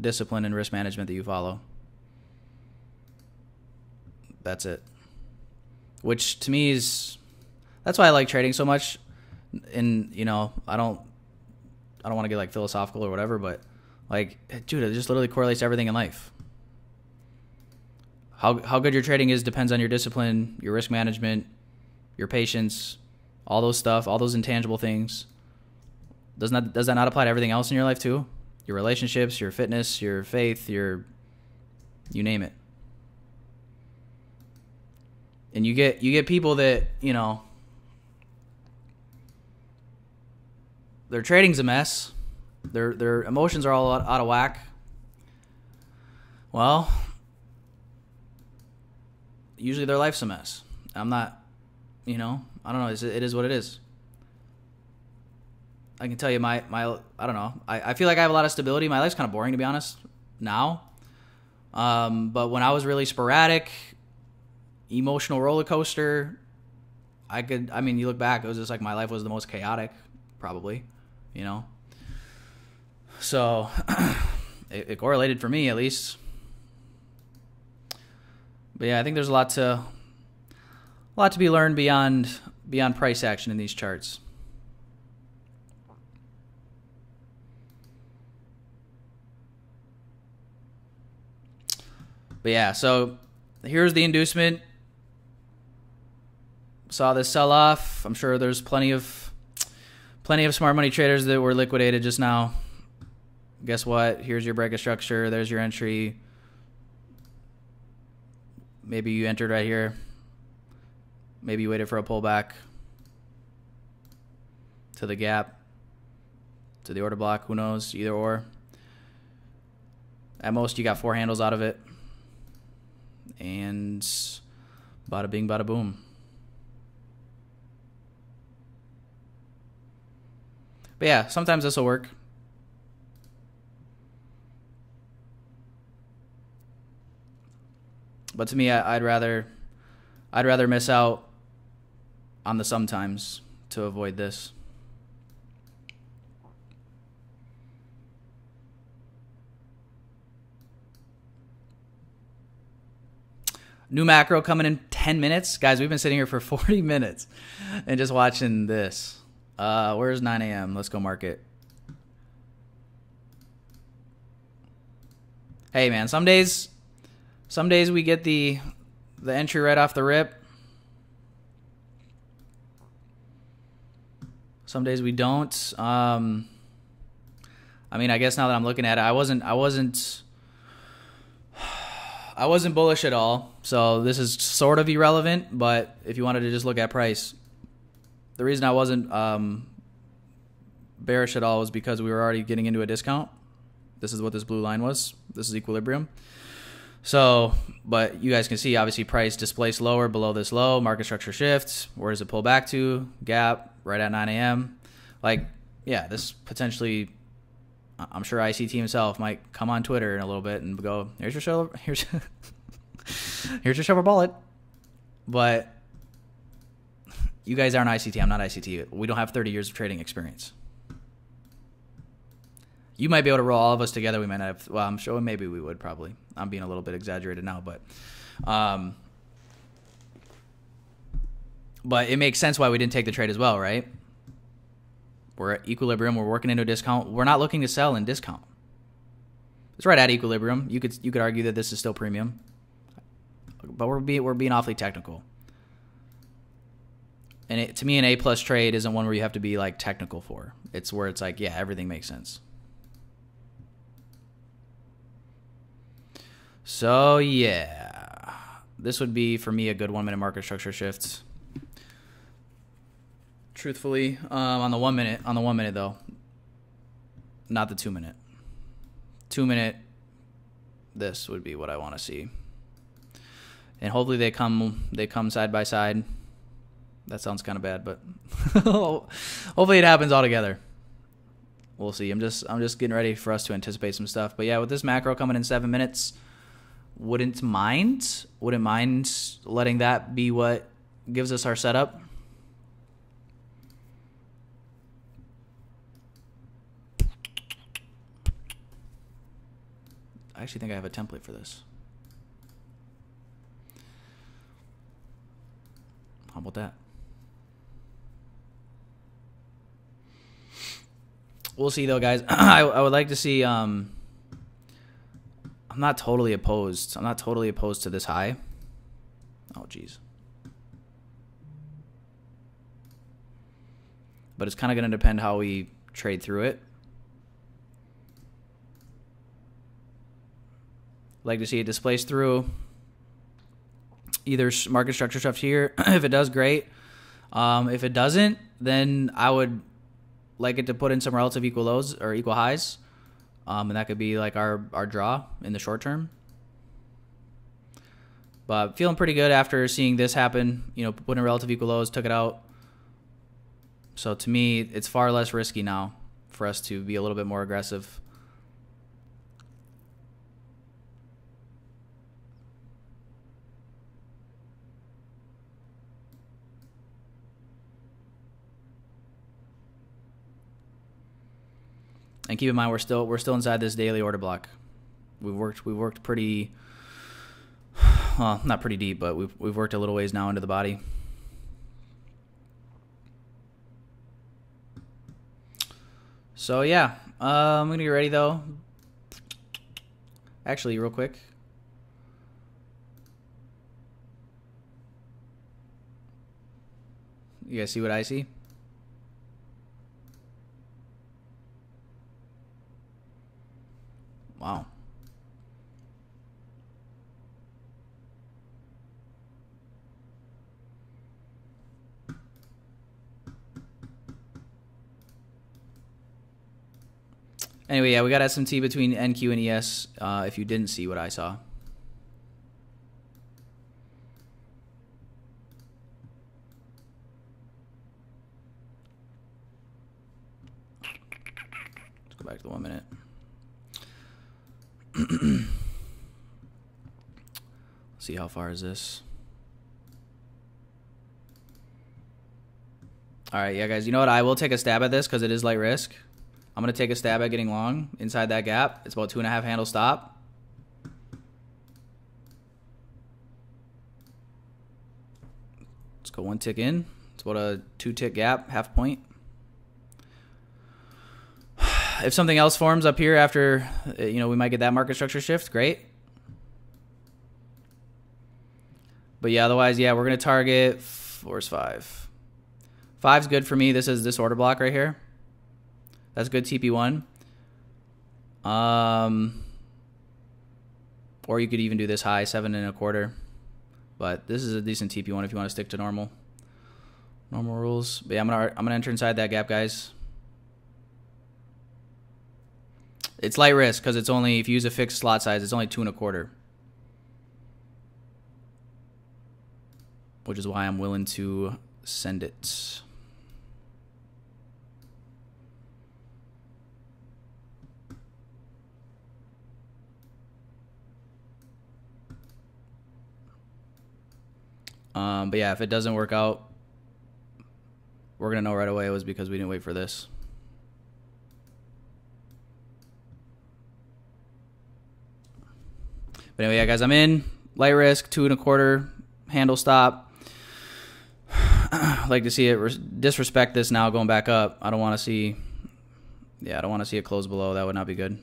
discipline and risk management that you follow. That's it. Which to me is, that's why I like trading so much. And, you know, I don't want to get like philosophical or whatever, but like, dude, it just literally correlates to everything in life. How good your trading is depends on your discipline, your risk management, your patience, all those stuff, all those intangible things. Does that not apply to everything else in your life too? Your relationships, your fitness, your faith, you name it. And you get people that, you know, their trading's a mess. Their emotions are all out of whack. Well, usually their life's a mess. I'm not, you know, I don't know. It is what it is. I can tell you my I don't know. I feel like I have a lot of stability. My life's kind of boring, to be honest, now. But when I was really sporadic, emotional roller coaster, I mean, you look back, it was just like my life was the most chaotic, probably, you know? So it correlated for me, at least. But yeah, I think there's a lot to be learned beyond price action in these charts. But yeah, so here's the inducement. Saw this sell off. I'm sure there's plenty of smart money traders that were liquidated just now. Guess what? Here's your break of structure. There's your entry. Maybe you entered right here. Maybe you waited for a pullback to the gap, to the order block. Who knows? Either or. At most, you got four handles out of it. And bada bing, bada boom. But yeah, sometimes this will work. But to me, I'd rather miss out on the sometimes to avoid this. New macro coming in 10 minutes. Guys, we've been sitting here for 40 minutes and just watching this. Where's 9 a.m.? Let's go market. Hey, man, some days we get the entry right off the rip. Some days we don't. I mean, I guess now that I'm looking at it, I wasn't bullish at all, so this is sort of irrelevant, but if you wanted to just look at price, the reason I wasn't bearish at all was because we were already getting into a discount. This is what this blue line was. This is equilibrium. So, but you guys can see, obviously, price displaced lower below this low, market structure shifts. Where does it pull back to? Gap, right at 9 a.m. Like, yeah, this potentially... I'm sure ICT himself might come on Twitter in a little bit and go, here's your shovel, here's your shovel bullet. But you guys aren't ICT. I'm not ICT. We don't have 30 years of trading experience. You might be able to roll all of us together. We might not have, well, I'm sure maybe we would probably. I'm being a little bit exaggerated now, but it makes sense why we didn't take the trade as well, right? We're at equilibrium. We're working into a discount. We're not looking to sell in discount. It's right at equilibrium. You could argue that this is still premium, but we're being awfully technical. And to me, an A+ trade isn't one where you have to be like technical for. It's where it's like, yeah, everything makes sense. So yeah, this would be for me a good 1 minute market structure shift. Truthfully, on the one minute though, not the 2 minute. 2 minute, this would be what I want to see, and hopefully they come side by side. That sounds kind of bad, but hopefully it happens all together. We'll see. I'm just getting ready for us to anticipate some stuff. But yeah, with this macro coming in 7 minutes, wouldn't mind letting that be what gives us our setup. I actually think I have a template for this. How about that? We'll see, though, guys. I would like to see... I'm not totally opposed. I'm not totally opposed to this high. Oh, geez. But it's kind of going to depend how we trade through it. Like to see it displace through either market structure stuff here. If it does, great. If it doesn't, then I would like it to put in some relative equal lows or equal highs, and that could be like our draw in the short term. But feeling pretty good after seeing this happen. You know, putting relative equal lows, took it out. So to me, it's far less risky now for us to be a little bit more aggressive. And keep in mind, we're still inside this daily order block. We've worked pretty, well, not pretty deep, but we've worked a little ways now into the body. So yeah, I'm gonna get ready though. Actually, real quick. You guys see what I see? Wow. Anyway, yeah, we got SMT between NQ and ES if you didn't see what I saw. back to the 1 minute. See, how far is this? All right, yeah, guys, you know what? I will take a stab at this because it is light risk. I'm going to take a stab at getting long inside that gap. It's about 2.5 handle stop. Let's go one tick in. It's about a 2-tick gap, half point. If something else forms up here after, you know, we might get that market structure shift, great. But yeah, otherwise, yeah, we're going to target 4 is 5. 5's good for me. This is this order block right here. That's good TP1. Or you could even do this high, 7.25. But this is a decent TP1 if you want to stick to normal rules. But yeah, I'm gonna enter inside that gap, guys. It's light risk because it's only, if you use a fixed slot size, it's only 2.25. Which is why I'm willing to send it. But yeah, if it doesn't work out, we're going to know right away it was because we didn't wait for this. But anyway, yeah, guys, I'm in. Light risk, 2.25, handle stop. Like to see it disrespect this now going back up. I don't want to see, yeah, I don't want to see it close below. That would not be good.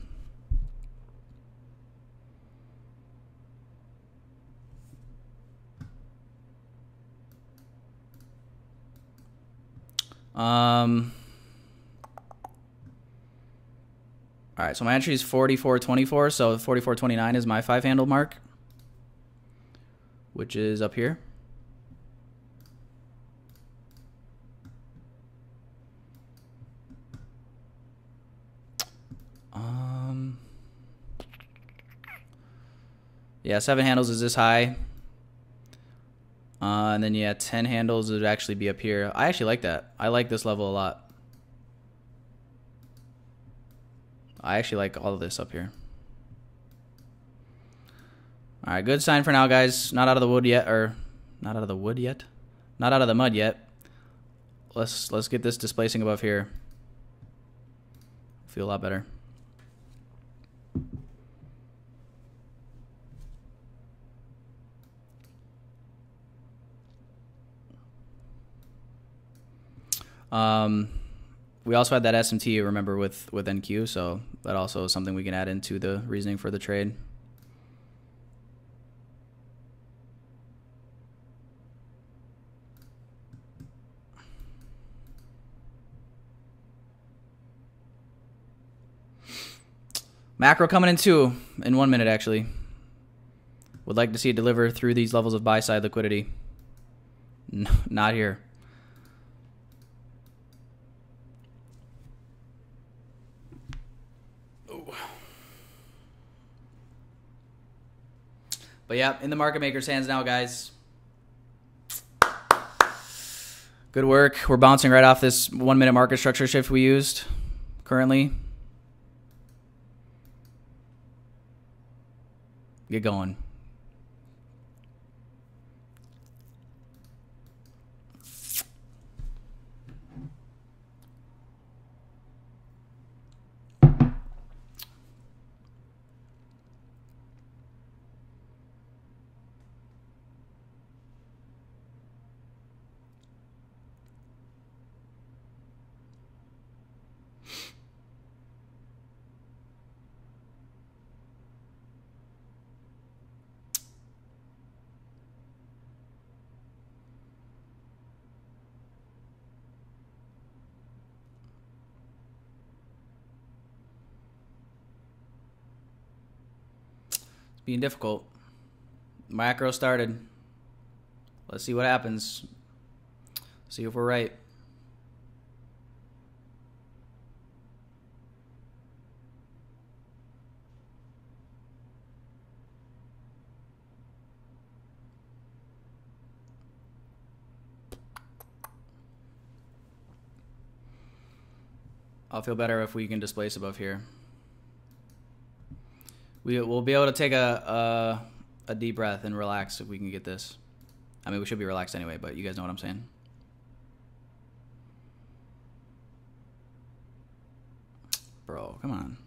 All right, so my entry is 44.24, so 44.29 is my 5-handle mark, which is up here. Yeah, 7 handles is this high. And then, yeah, 10 handles would actually be up here. I actually like that. I like this level a lot. I actually like all of this up here. All right, good sign for now, guys. Not out of the wood yet, or not out of the wood yet? Not out of the mud yet. Let's get this displacing above here. Feel a lot better. We also had that SMT, remember, with NQ, so that also is something we can add into the reasoning for the trade. Macro coming in too, in 1 minute actually. Would like to see it deliver through these levels of buy-side liquidity. Not here. But yeah, in the market maker's hands now, guys. Good work. We're bouncing right off this 1 minute market structure shift we used currently. Get going. Being difficult. Macro started. Let's see what happens. See if we're right. I'll feel better if we can displace above here. We will be able to take a deep breath and relax if we can get this. I mean, we should be relaxed anyway, but you guys know what I'm saying. Bro, come on.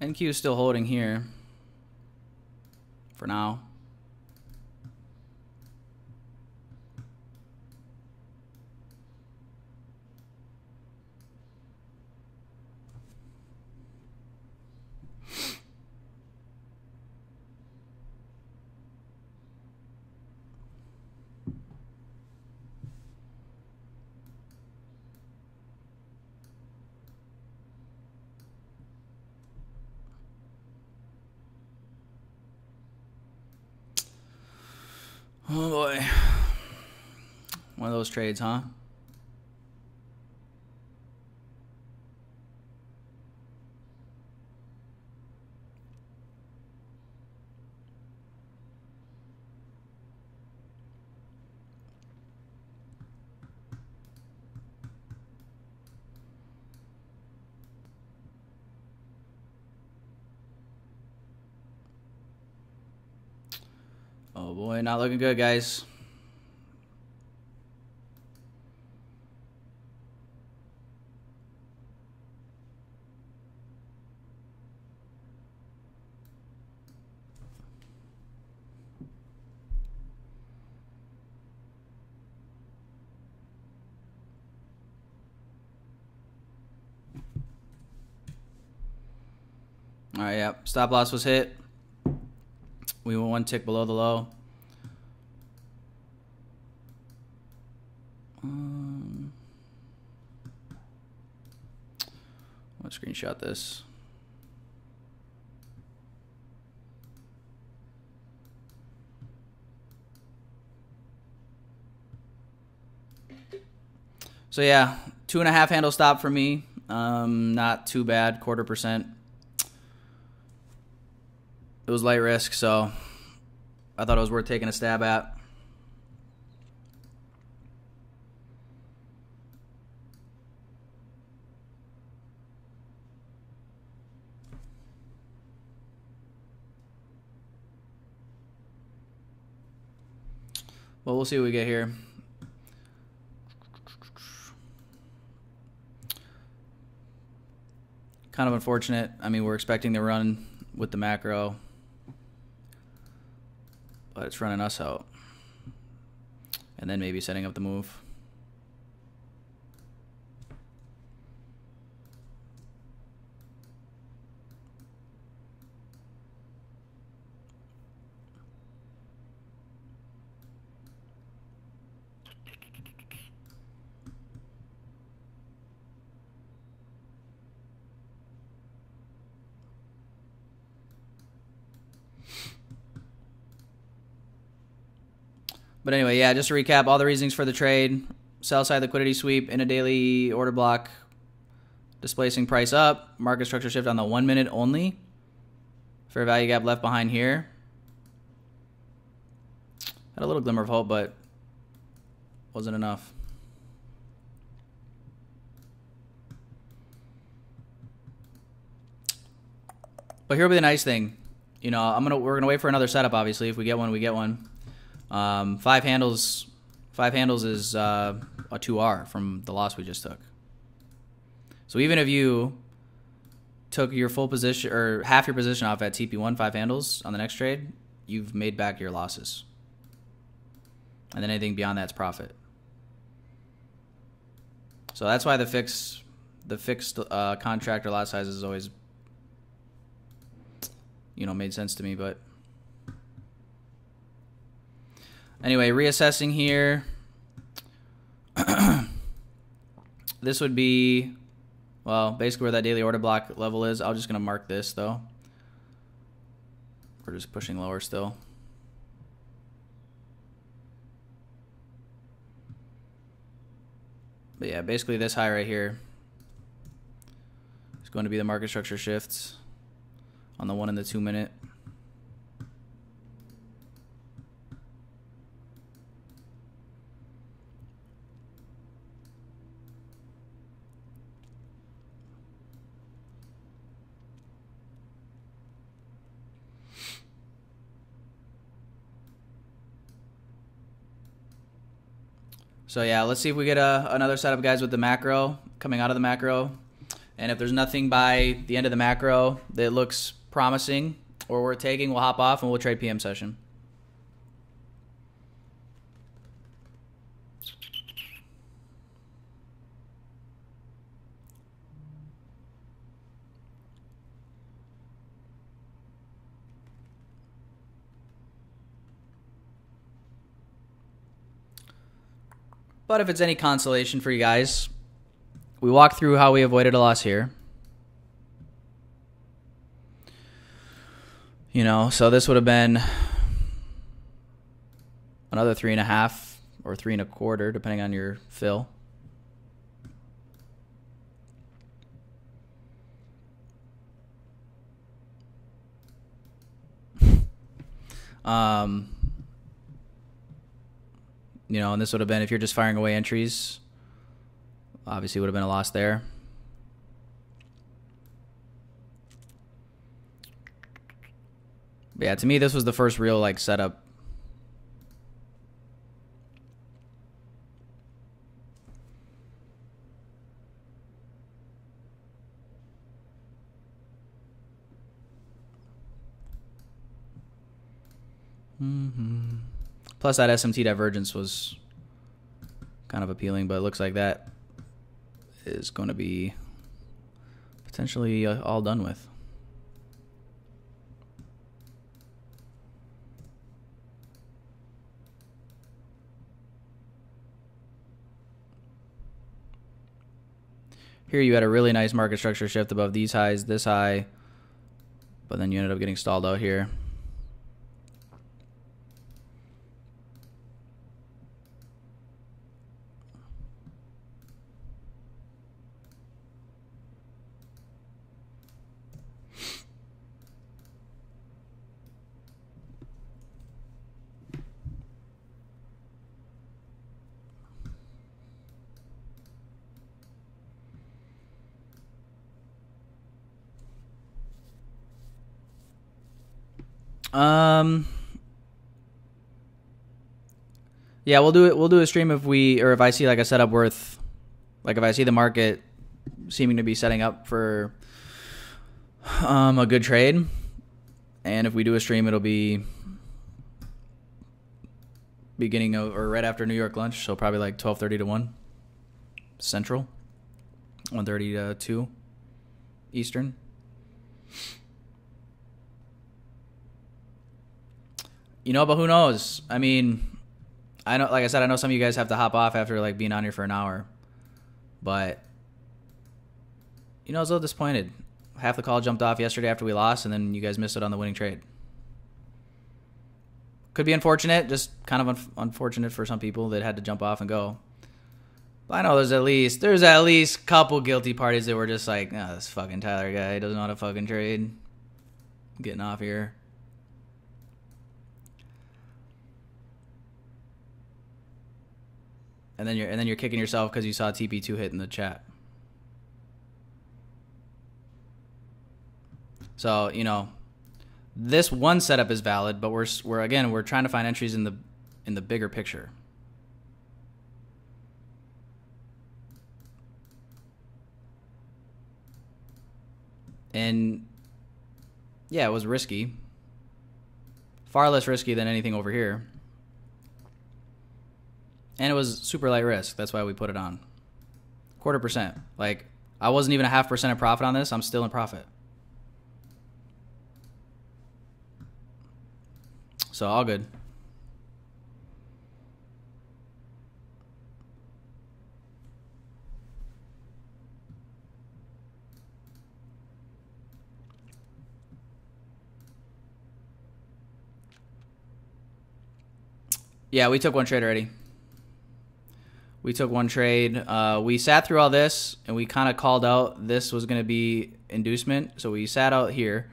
NQ is still holding here for now. Oh boy, one of those trades, huh? Oh boy, not looking good, guys. All right, yep. Yeah. Stop loss was hit. We went one tick below the low. Let's screenshot this. So yeah, 2.5 handle stop for me. Not too bad, 0.25%. It was light risk, so I thought it was worth taking a stab at. Well, we'll see what we get here. Kind of unfortunate. I mean, we're expecting to run with the macro, but it's running us out. And then maybe setting up the move. But anyway, yeah, just to recap, all the reasonings for the trade: sell side liquidity sweep in a daily order block, displacing price up, market structure shift on the 1 minute only, fair value gap left behind here. Had a little glimmer of hope, but wasn't enough. But here will be the nice thing, you know, we're gonna wait for another setup. Obviously, if we get one, we get one. Five handles is a 2R from the loss we just took. So even if you took your full position or half your position off at TP1 five handles on the next trade, you've made back your losses. And then anything beyond that's profit. So that's why the fixed contract or lot sizes always, you know, made sense to me, but Anyway, reassessing here. This would be, well, basically where that daily order block level is. I'm just going to mark this, though. We're just pushing lower still. But yeah, basically this high right here is going to be the market structure shifts on the 1 and the 2 minute. So yeah, let's see if we get another setup, guys, with the macro, coming out of the macro. And if there's nothing by the end of the macro that looks promising or worth taking, we'll hop off and we'll trade PM session. But if it's any consolation for you guys, we walked through how we avoided a loss here. You know, so this would have been another 3.5 or 3.25, depending on your fill. You know, and this would have been, if you're just firing away entries, obviously would have been a loss there. But yeah, to me, this was the first real, like, setup. Plus that SMT divergence was kind of appealing, but it looks like that is going to be potentially all done with. Here you had a really nice market structure shift above these highs, this high, but then you ended up getting stalled out here. Yeah, we'll do it. We'll do a stream if we, or if I see like a setup worth, like if I see the market seeming to be setting up for a good trade, and if we do a stream, it'll be beginning of, or right after New York lunch, so probably like 12:30 to 1 Central, 1:30 to 2 Eastern. You know, but who knows? I mean, I know, like I said, I know some of you guys have to hop off after like being on here for an hour, but you know, I was a little disappointed. Half the call jumped off yesterday after we lost, and then you guys missed it on the winning trade. Could be unfortunate, just kind of unfortunate for some people that had to jump off and go. But I know there's at least a couple guilty parties that were just like, oh, this fucking Tyler guy, he doesn't know how to fucking trade. I'm getting off here. And then you're kicking yourself because you saw TP2 hit in the chat. So, you know, this one setup is valid, but we're trying to find entries in the bigger picture. And yeah, it was risky. Far less risky than anything over here. And it was super light risk. That's why we put it on. 0.25%. Like, I wasn't even a 0.5% of profit on this. I'm still in profit. So, all good. Yeah, we took one trade already. We took one trade. We sat through all this, and we kind of called out this was going to be inducement. So we sat out here,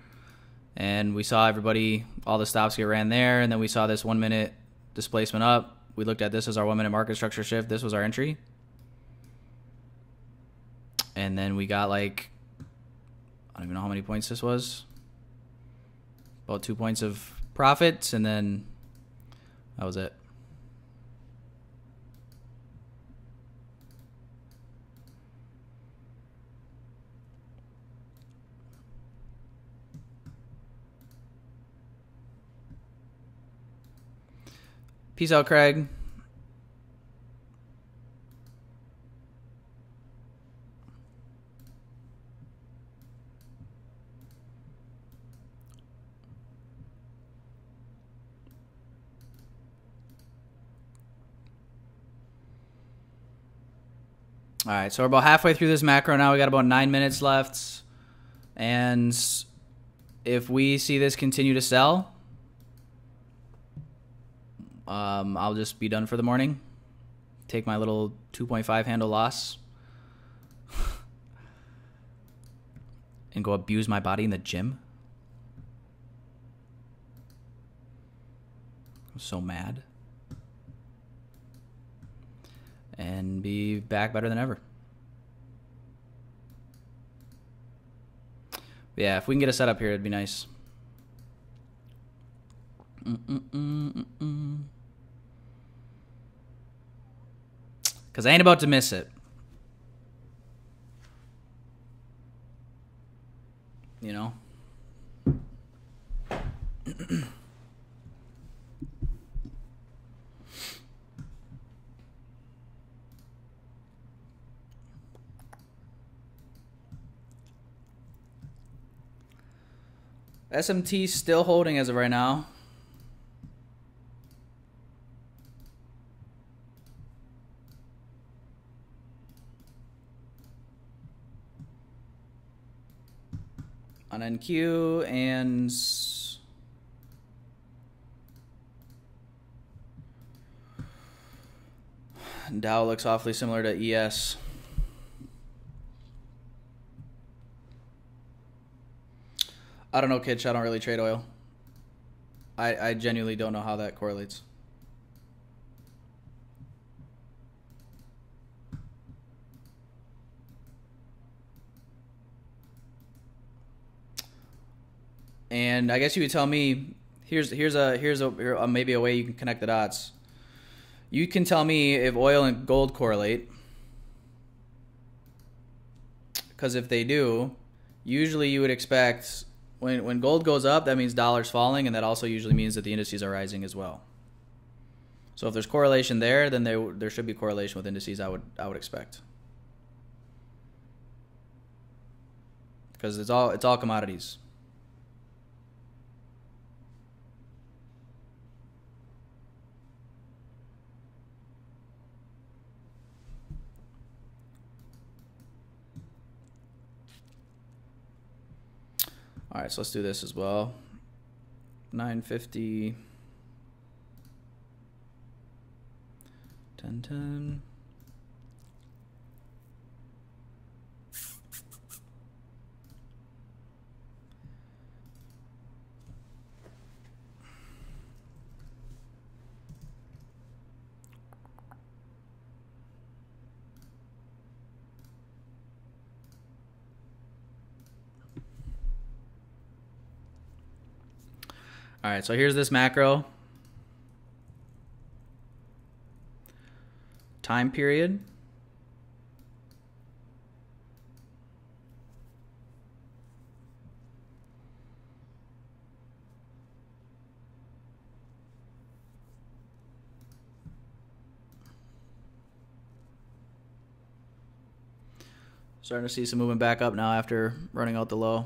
and we saw everybody, all the stops get ran there, and then we saw this 1 minute displacement up. We looked at this as our 1 minute market structure shift. This was our entry. And then we got like, I don't even know how many points this was. About 2 points of profits, and then that was it. Peace out, Craig. All right, so we're about halfway through this macro now. We got about 9 minutes left. And if we see this continue to sell, I'll just be done for the morning. Take my little 2.5 handle loss and go abuse my body in the gym. I'm so mad. And be back better than ever. But yeah, if we can get a setup here, it'd be nice. Because I ain't about to miss it. You know? SMT still holding as of right now. On NQ and Dow looks awfully similar to ES. I don't know, Kitch. I don't really trade oil. I genuinely don't know how that correlates. And I guess you could tell me, here's maybe a way you can connect the dots. You can tell me if oil and gold correlate, because if they do, usually you would expect when gold goes up, that means dollars falling, and that also usually means that the indices are rising as well. So if there's correlation there, then there should be correlation with indices. I would expect, because it's all commodities. All right, so let's do this as well. 950, 1010. All right, so here's this macro time period. Starting to see some movement back up now after running out the low.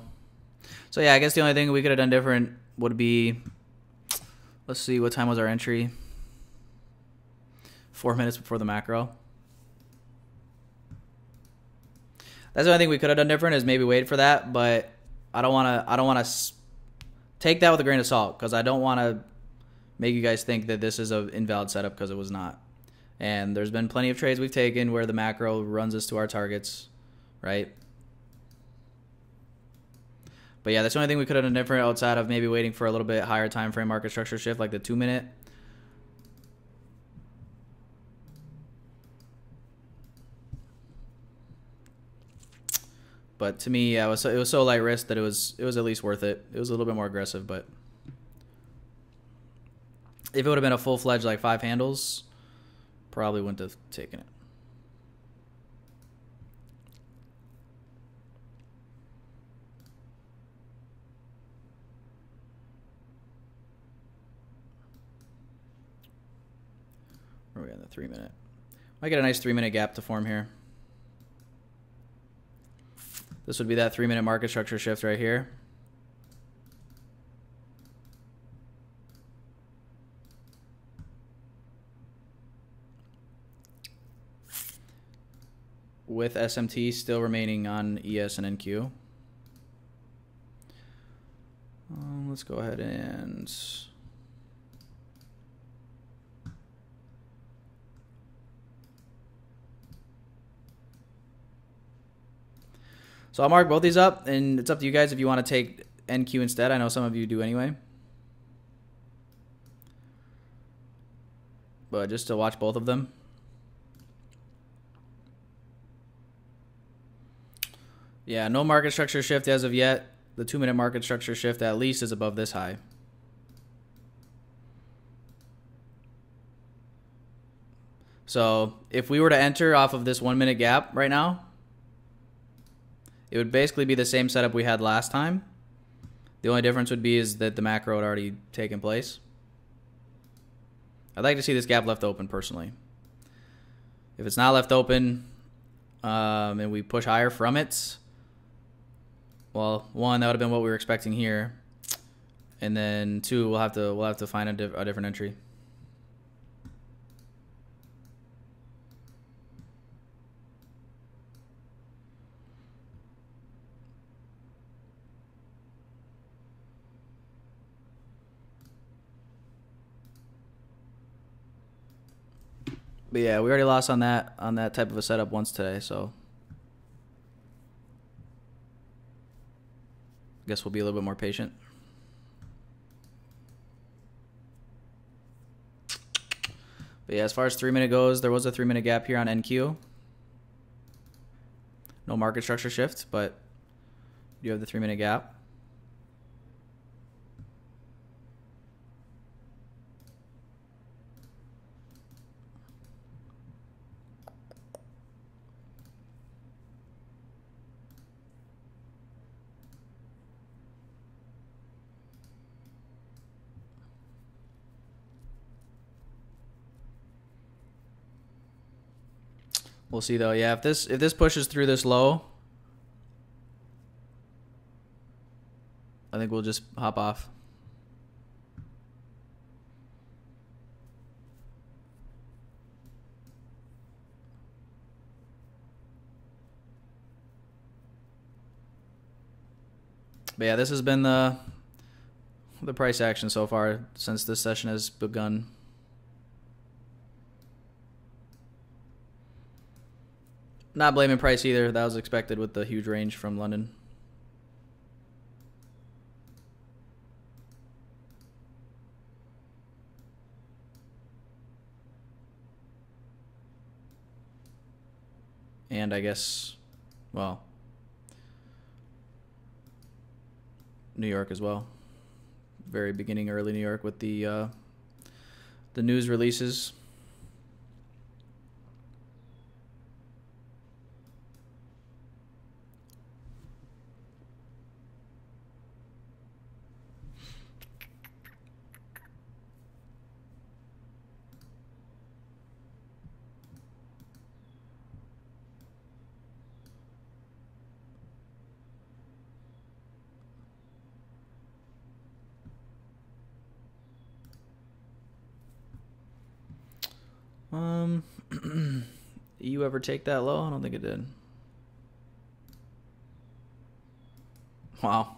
So yeah, I guess the only thing we could have done different would be, let's see, what time was our entry? 4 minutes before the macro. That's the only thing we could have done different, is maybe wait for that, but I don't want to take that with a grain of salt, because I don't want to make you guys think that this is an invalid setup, because it was not. And there's been plenty of trades we've taken where the macro runs us to our targets, right? But yeah, that's the only thing we could have done different outside of maybe waiting for a little bit higher time frame market structure shift, like the 2-minute. But to me, yeah, it was so light risk that it was at least worth it. It was a little bit more aggressive, but if it would have been a full-fledged like 5 handles, probably wouldn't have taken it. Where are we on the 3-minute? Might get a nice 3-minute gap to form here. This would be that 3-minute market structure shift right here. With SMT still remaining on ES and NQ. Let's go ahead and... So I'll mark both these up, and it's up to you guys if you want to take NQ instead. I know some of you do anyway. But just to watch both of them. Yeah, no market structure shift as of yet. The 2-minute market structure shift at least is above this high. So if we were to enter off of this 1-minute gap right now, it would basically be the same setup we had last time. The only difference would be is that the macro had already taken place. I'd like to see this gap left open personally. If it's not left open and we push higher from it, well, one, that would have been what we were expecting here, and then two, we'll have to find a different entry. But yeah, we already lost on that type of a setup once today, so I guess we'll be a little bit more patient. But yeah, as far as 3-minute goes, there was a 3-minute gap here on NQ. No market structure shift, but you have the 3-minute gap. We'll see though. Yeah, if this pushes through this low, I think we'll just hop off. But yeah, this has been the price action so far since this session has begun. Not blaming price either. That was expected with the huge range from London. And I guess, well, New York as well. Very beginning, early New York with the news releases. You ever take that low? I don't think it did. Wow.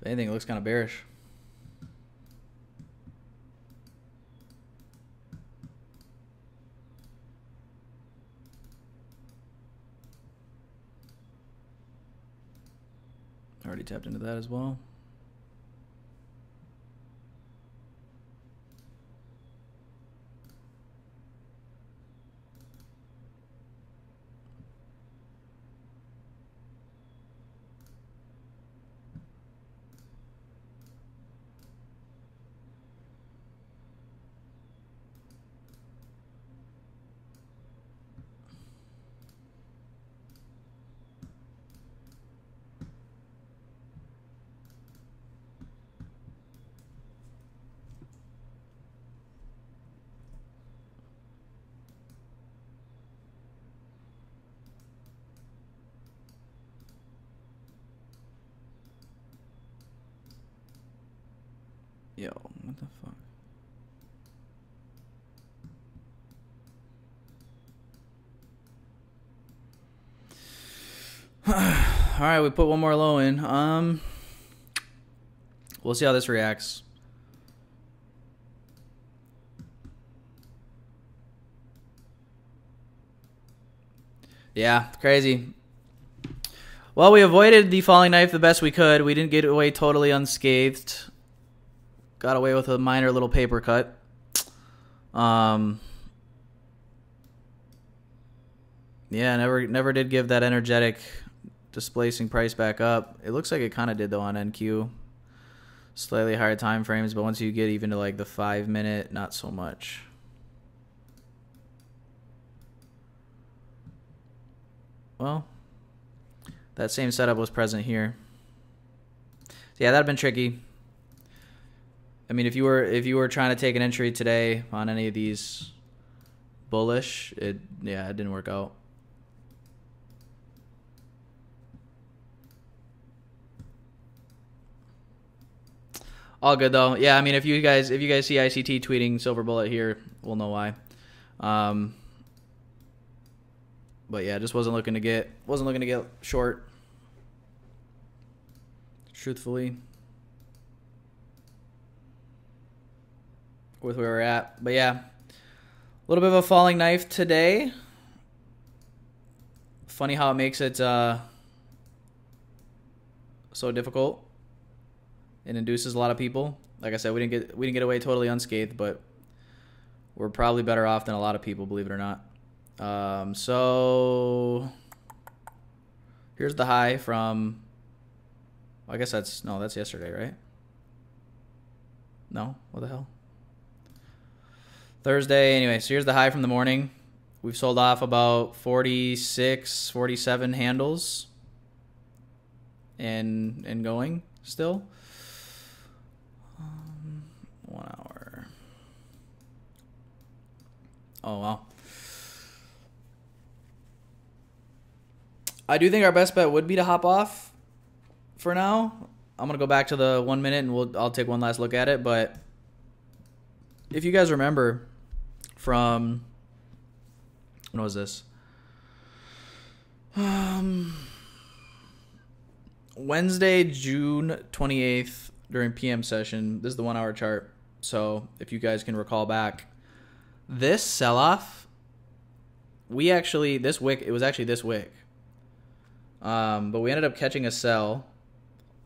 If anything, it looks kind of bearish. Already tapped into that as well. Yo, what the fuck? All right, we put one more low in. We'll see how this reacts. Yeah, crazy. Well, we avoided the falling knife the best we could. We didn't get away totally unscathed. Got away with a minor little paper cut. Yeah, never did give that energetic displacing price back up. It looks like it kind of did though on NQ. Slightly higher time frames, but once you get even to like the 5 minute, not so much. Well, that same setup was present here. So yeah, that'd been tricky. I mean, if you were trying to take an entry today on any of these bullish, it didn't work out. All good though. Yeah, I mean, if you guys see ICT tweeting silver bullet here, we'll know why. But yeah, just wasn't looking to get short, truthfully, with where we're at. But yeah, a little bit of a falling knife today. Funny how it makes it so difficult. It induces a lot of people. Like I said, we didn't get away totally unscathed, but we're probably better off than a lot of people, believe it or not. So here's the high from, I guess that's yesterday, right? No, what the hell? Thursday, anyway, so here's the high from the morning. We've sold off about 46, 47 handles and going still. 1 hour. Oh, wow. I do think our best bet would be to hop off for now. I'm going to go back to the 1 minute and I'll take one last look at it, but if you guys remember from, when was this? Wednesday, June 28th during PM session. This is the 1 hour chart. So if you guys can recall back, this sell off, it was actually this wick. But we ended up catching a sell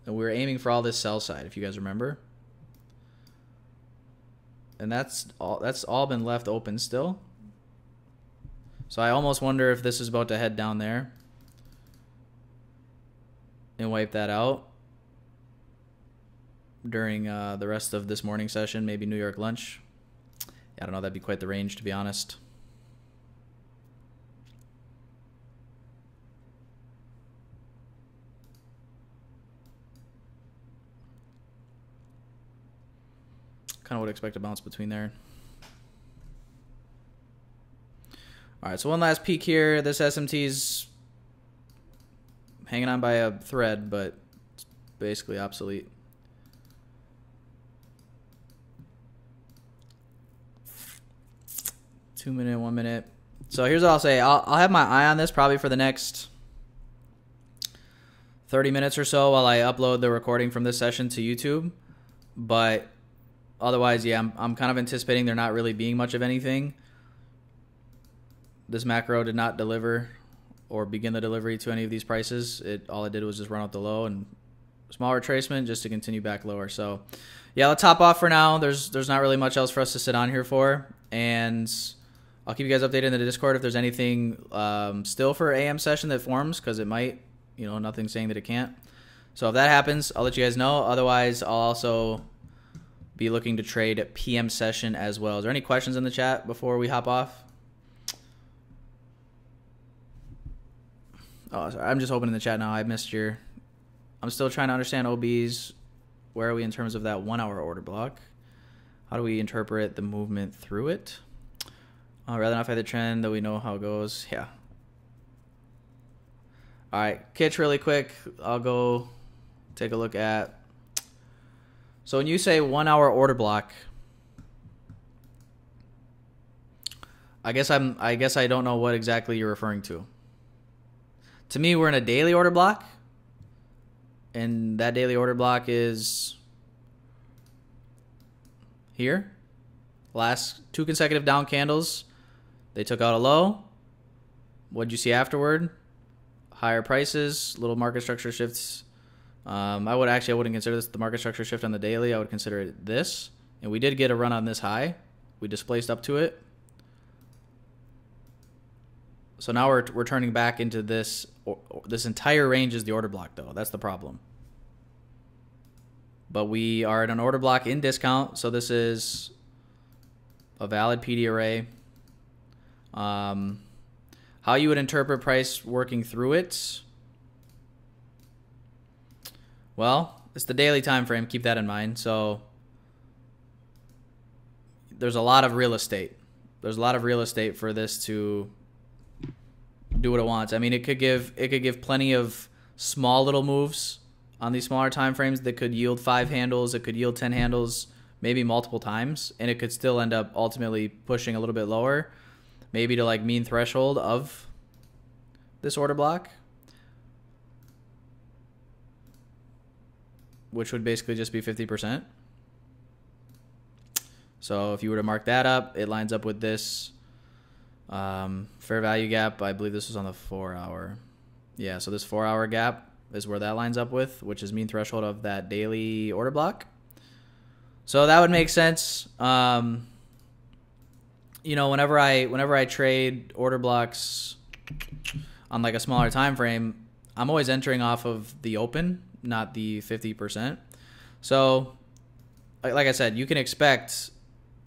and we were aiming for all this sell side, if you guys remember. And that's all been left open still. So I almost wonder if this is about to head down there and wipe that out during the rest of this morning session, maybe New York lunch. I don't know, that'd be quite the range, to be honest. I would expect a bounce between there. All right, so one last peek here. This SMT's hanging on by a thread, but it's basically obsolete. One minute. So here's what I'll say. I'll have my eye on this probably for the next 30 minutes or so while I upload the recording from this session to YouTube. But otherwise, yeah, I'm kind of anticipating there not really being much of anything. This macro did not deliver or begin the delivery to any of these prices. All it did was just run out the low and small retracement just to continue back lower. So yeah, let's hop off for now. There's not really much else for us to sit on here for, and I'll keep you guys updated in the Discord if there's anything still for AM session that forms, because it might, you know, nothing saying that it can't. So if that happens, I'll let you guys know. Otherwise, I'll also be looking to trade at PM session as well. Is there any questions in the chat before we hop off? Oh, sorry. I'm just opening the chat now. I missed your... I'm still trying to understand OBs. Where are we in terms of that 1 hour order block? How do we interpret the movement through it? Rather not fight the trend, though we know how it goes. Yeah. All right, Kitch, really quick. I'll go take a look at. So when you say 1 hour order block, I guess I don't know what exactly you're referring to. To me, we're in a daily order block. And that daily order block is here. Last two consecutive down candles, they took out a low. What'd you see afterward? Higher prices, little market structure shifts. I wouldn't consider this the market structure shift on the daily. I would consider it this. And we did get a run on this high. We displaced up to it. So now we're turning back into this. This entire range is the order block, though. That's the problem. But we are in an order block in discount, so this is a valid PD array. How you would interpret price working through it? Well, it's the daily time frame. Keep that in mind. So there's a lot of real estate. There's a lot of real estate for this to do what it wants. I mean, it could give plenty of small little moves on these smaller time frames that could yield 5 handles, it could yield 10 handles, maybe multiple times, and it could still end up ultimately pushing a little bit lower, maybe to like mean threshold of this order block, which would basically just be 50%. So if you were to mark that up, it lines up with this fair value gap. I believe this was on the 4 hour. Yeah, so this 4 hour gap is where that lines up with, which is mean threshold of that daily order block. So that would make sense. You know, whenever I trade order blocks on like a smaller time frame, I'm always entering off of the open, not the 50%. So like I said, you can expect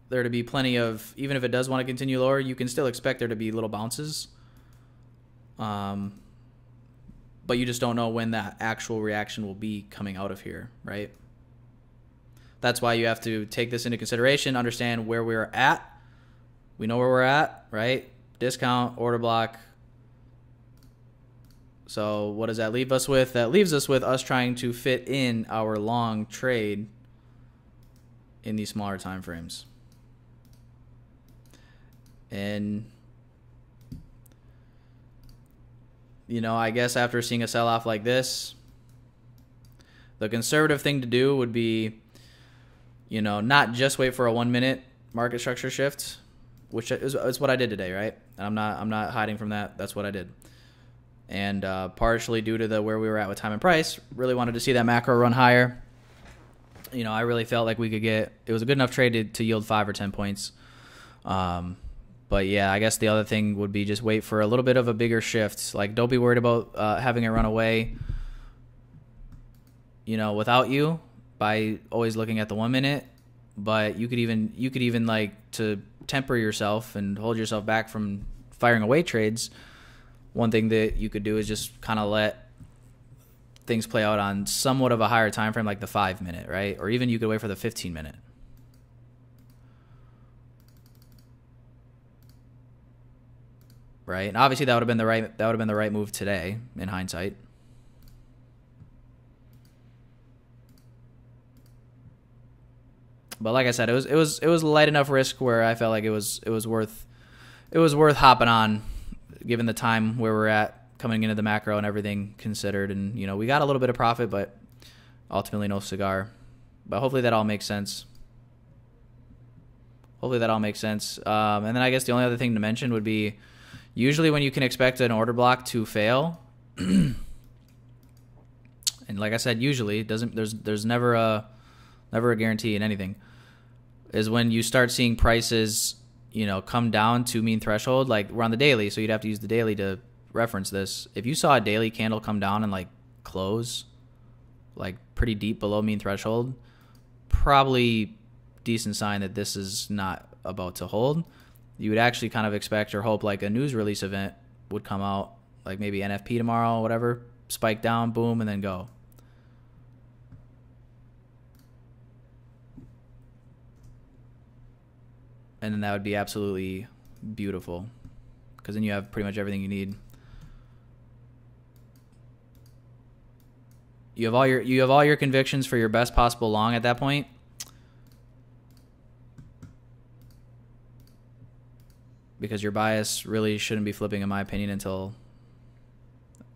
there to be plenty of, even if it does want to continue lower, you can still expect there to be little bounces. But you just don't know when that actual reaction will be coming out of here, right? That's why you have to take this into consideration, understand where we're at. We know where we're at, right? Discount, order block. So what does that leave us with? That leaves us with us trying to fit in our long trade in these smaller time frames. And, you know, I guess after seeing a sell-off like this, the conservative thing to do would be, you know, not just wait for a 1 minute market structure shift, which is what I did today, right? And I'm not hiding from that. That's what I did. And partially due to where we were at with time and price, really wanted to see that macro run higher. You know, I really felt like we could get, it was a good enough trade to yield 5 or 10 points. But yeah, I guess the other thing would be just wait for a little bit of a bigger shift. Like, don't be worried about having it run away, you know, without you, by always looking at the 1 minute. But you could even like, to temper yourself and hold yourself back from firing away trades, one thing that you could do is just kind of let things play out on somewhat of a higher time frame, like the 5 minute, right? Or even you could wait for the 15 minute. Right, and obviously that would have been the right move today in hindsight. But like I said, it was light enough risk where I felt like it was worth hopping on, given the time where we're at coming into the macro and everything considered. And, you know, we got a little bit of profit, but ultimately no cigar. But hopefully that all makes sense. Hopefully that all makes sense. And then I guess the only other thing to mention would be usually when you can expect an order block to fail. And like I said, usually it doesn't, there's never a guarantee in anything, is when you start seeing prices, you know, come down to mean threshold. Like we're on the daily, so you'd have to use the daily to reference this. If you saw a daily candle come down and like close like pretty deep below mean threshold, probably decent sign that this is not about to hold. You would actually kind of expect or hope like a news release event would come out, like maybe NFP tomorrow, whatever, spike down, boom, and then go. And then that would be absolutely beautiful, because then you have pretty much everything you need. You have all your convictions for your best possible long at that point. Because your bias really shouldn't be flipping, in my opinion, until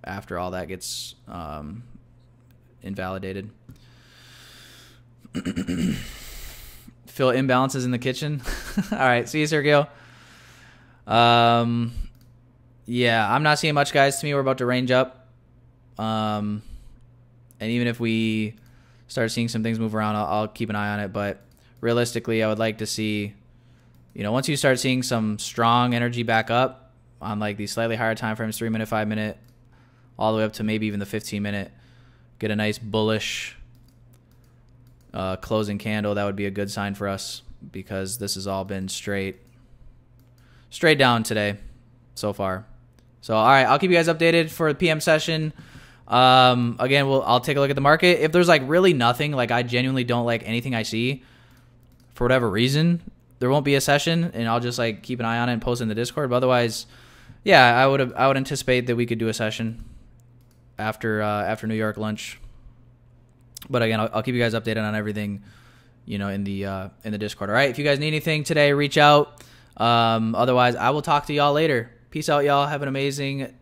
after all that gets invalidated. Feel imbalances in the kitchen. All right, see you, Sergio. Yeah, I'm not seeing much, guys. To me, we're about to range up. And even if we start seeing some things move around, I'll keep an eye on it. But realistically, I would like to see, you know, once you start seeing some strong energy back up on like these slightly higher time frames, 3 minute, 5 minute, all the way up to maybe even the 15 minute, get a nice bullish closing candle. That would be a good sign for us, because this has all been straight down today so far. So all right, I'll keep you guys updated for the PM session. Again, I'll take a look at the market. If there's like really nothing, like I genuinely don't like anything I see for whatever reason, there won't be a session, and I'll just like keep an eye on it and post it in the Discord. But otherwise, yeah, I would anticipate that we could do a session after after New York lunch. But again, I'll keep you guys updated on everything, you know, in the Discord. All right, if you guys need anything today, reach out. Otherwise, I will talk to y'all later. Peace out, y'all. Have an amazing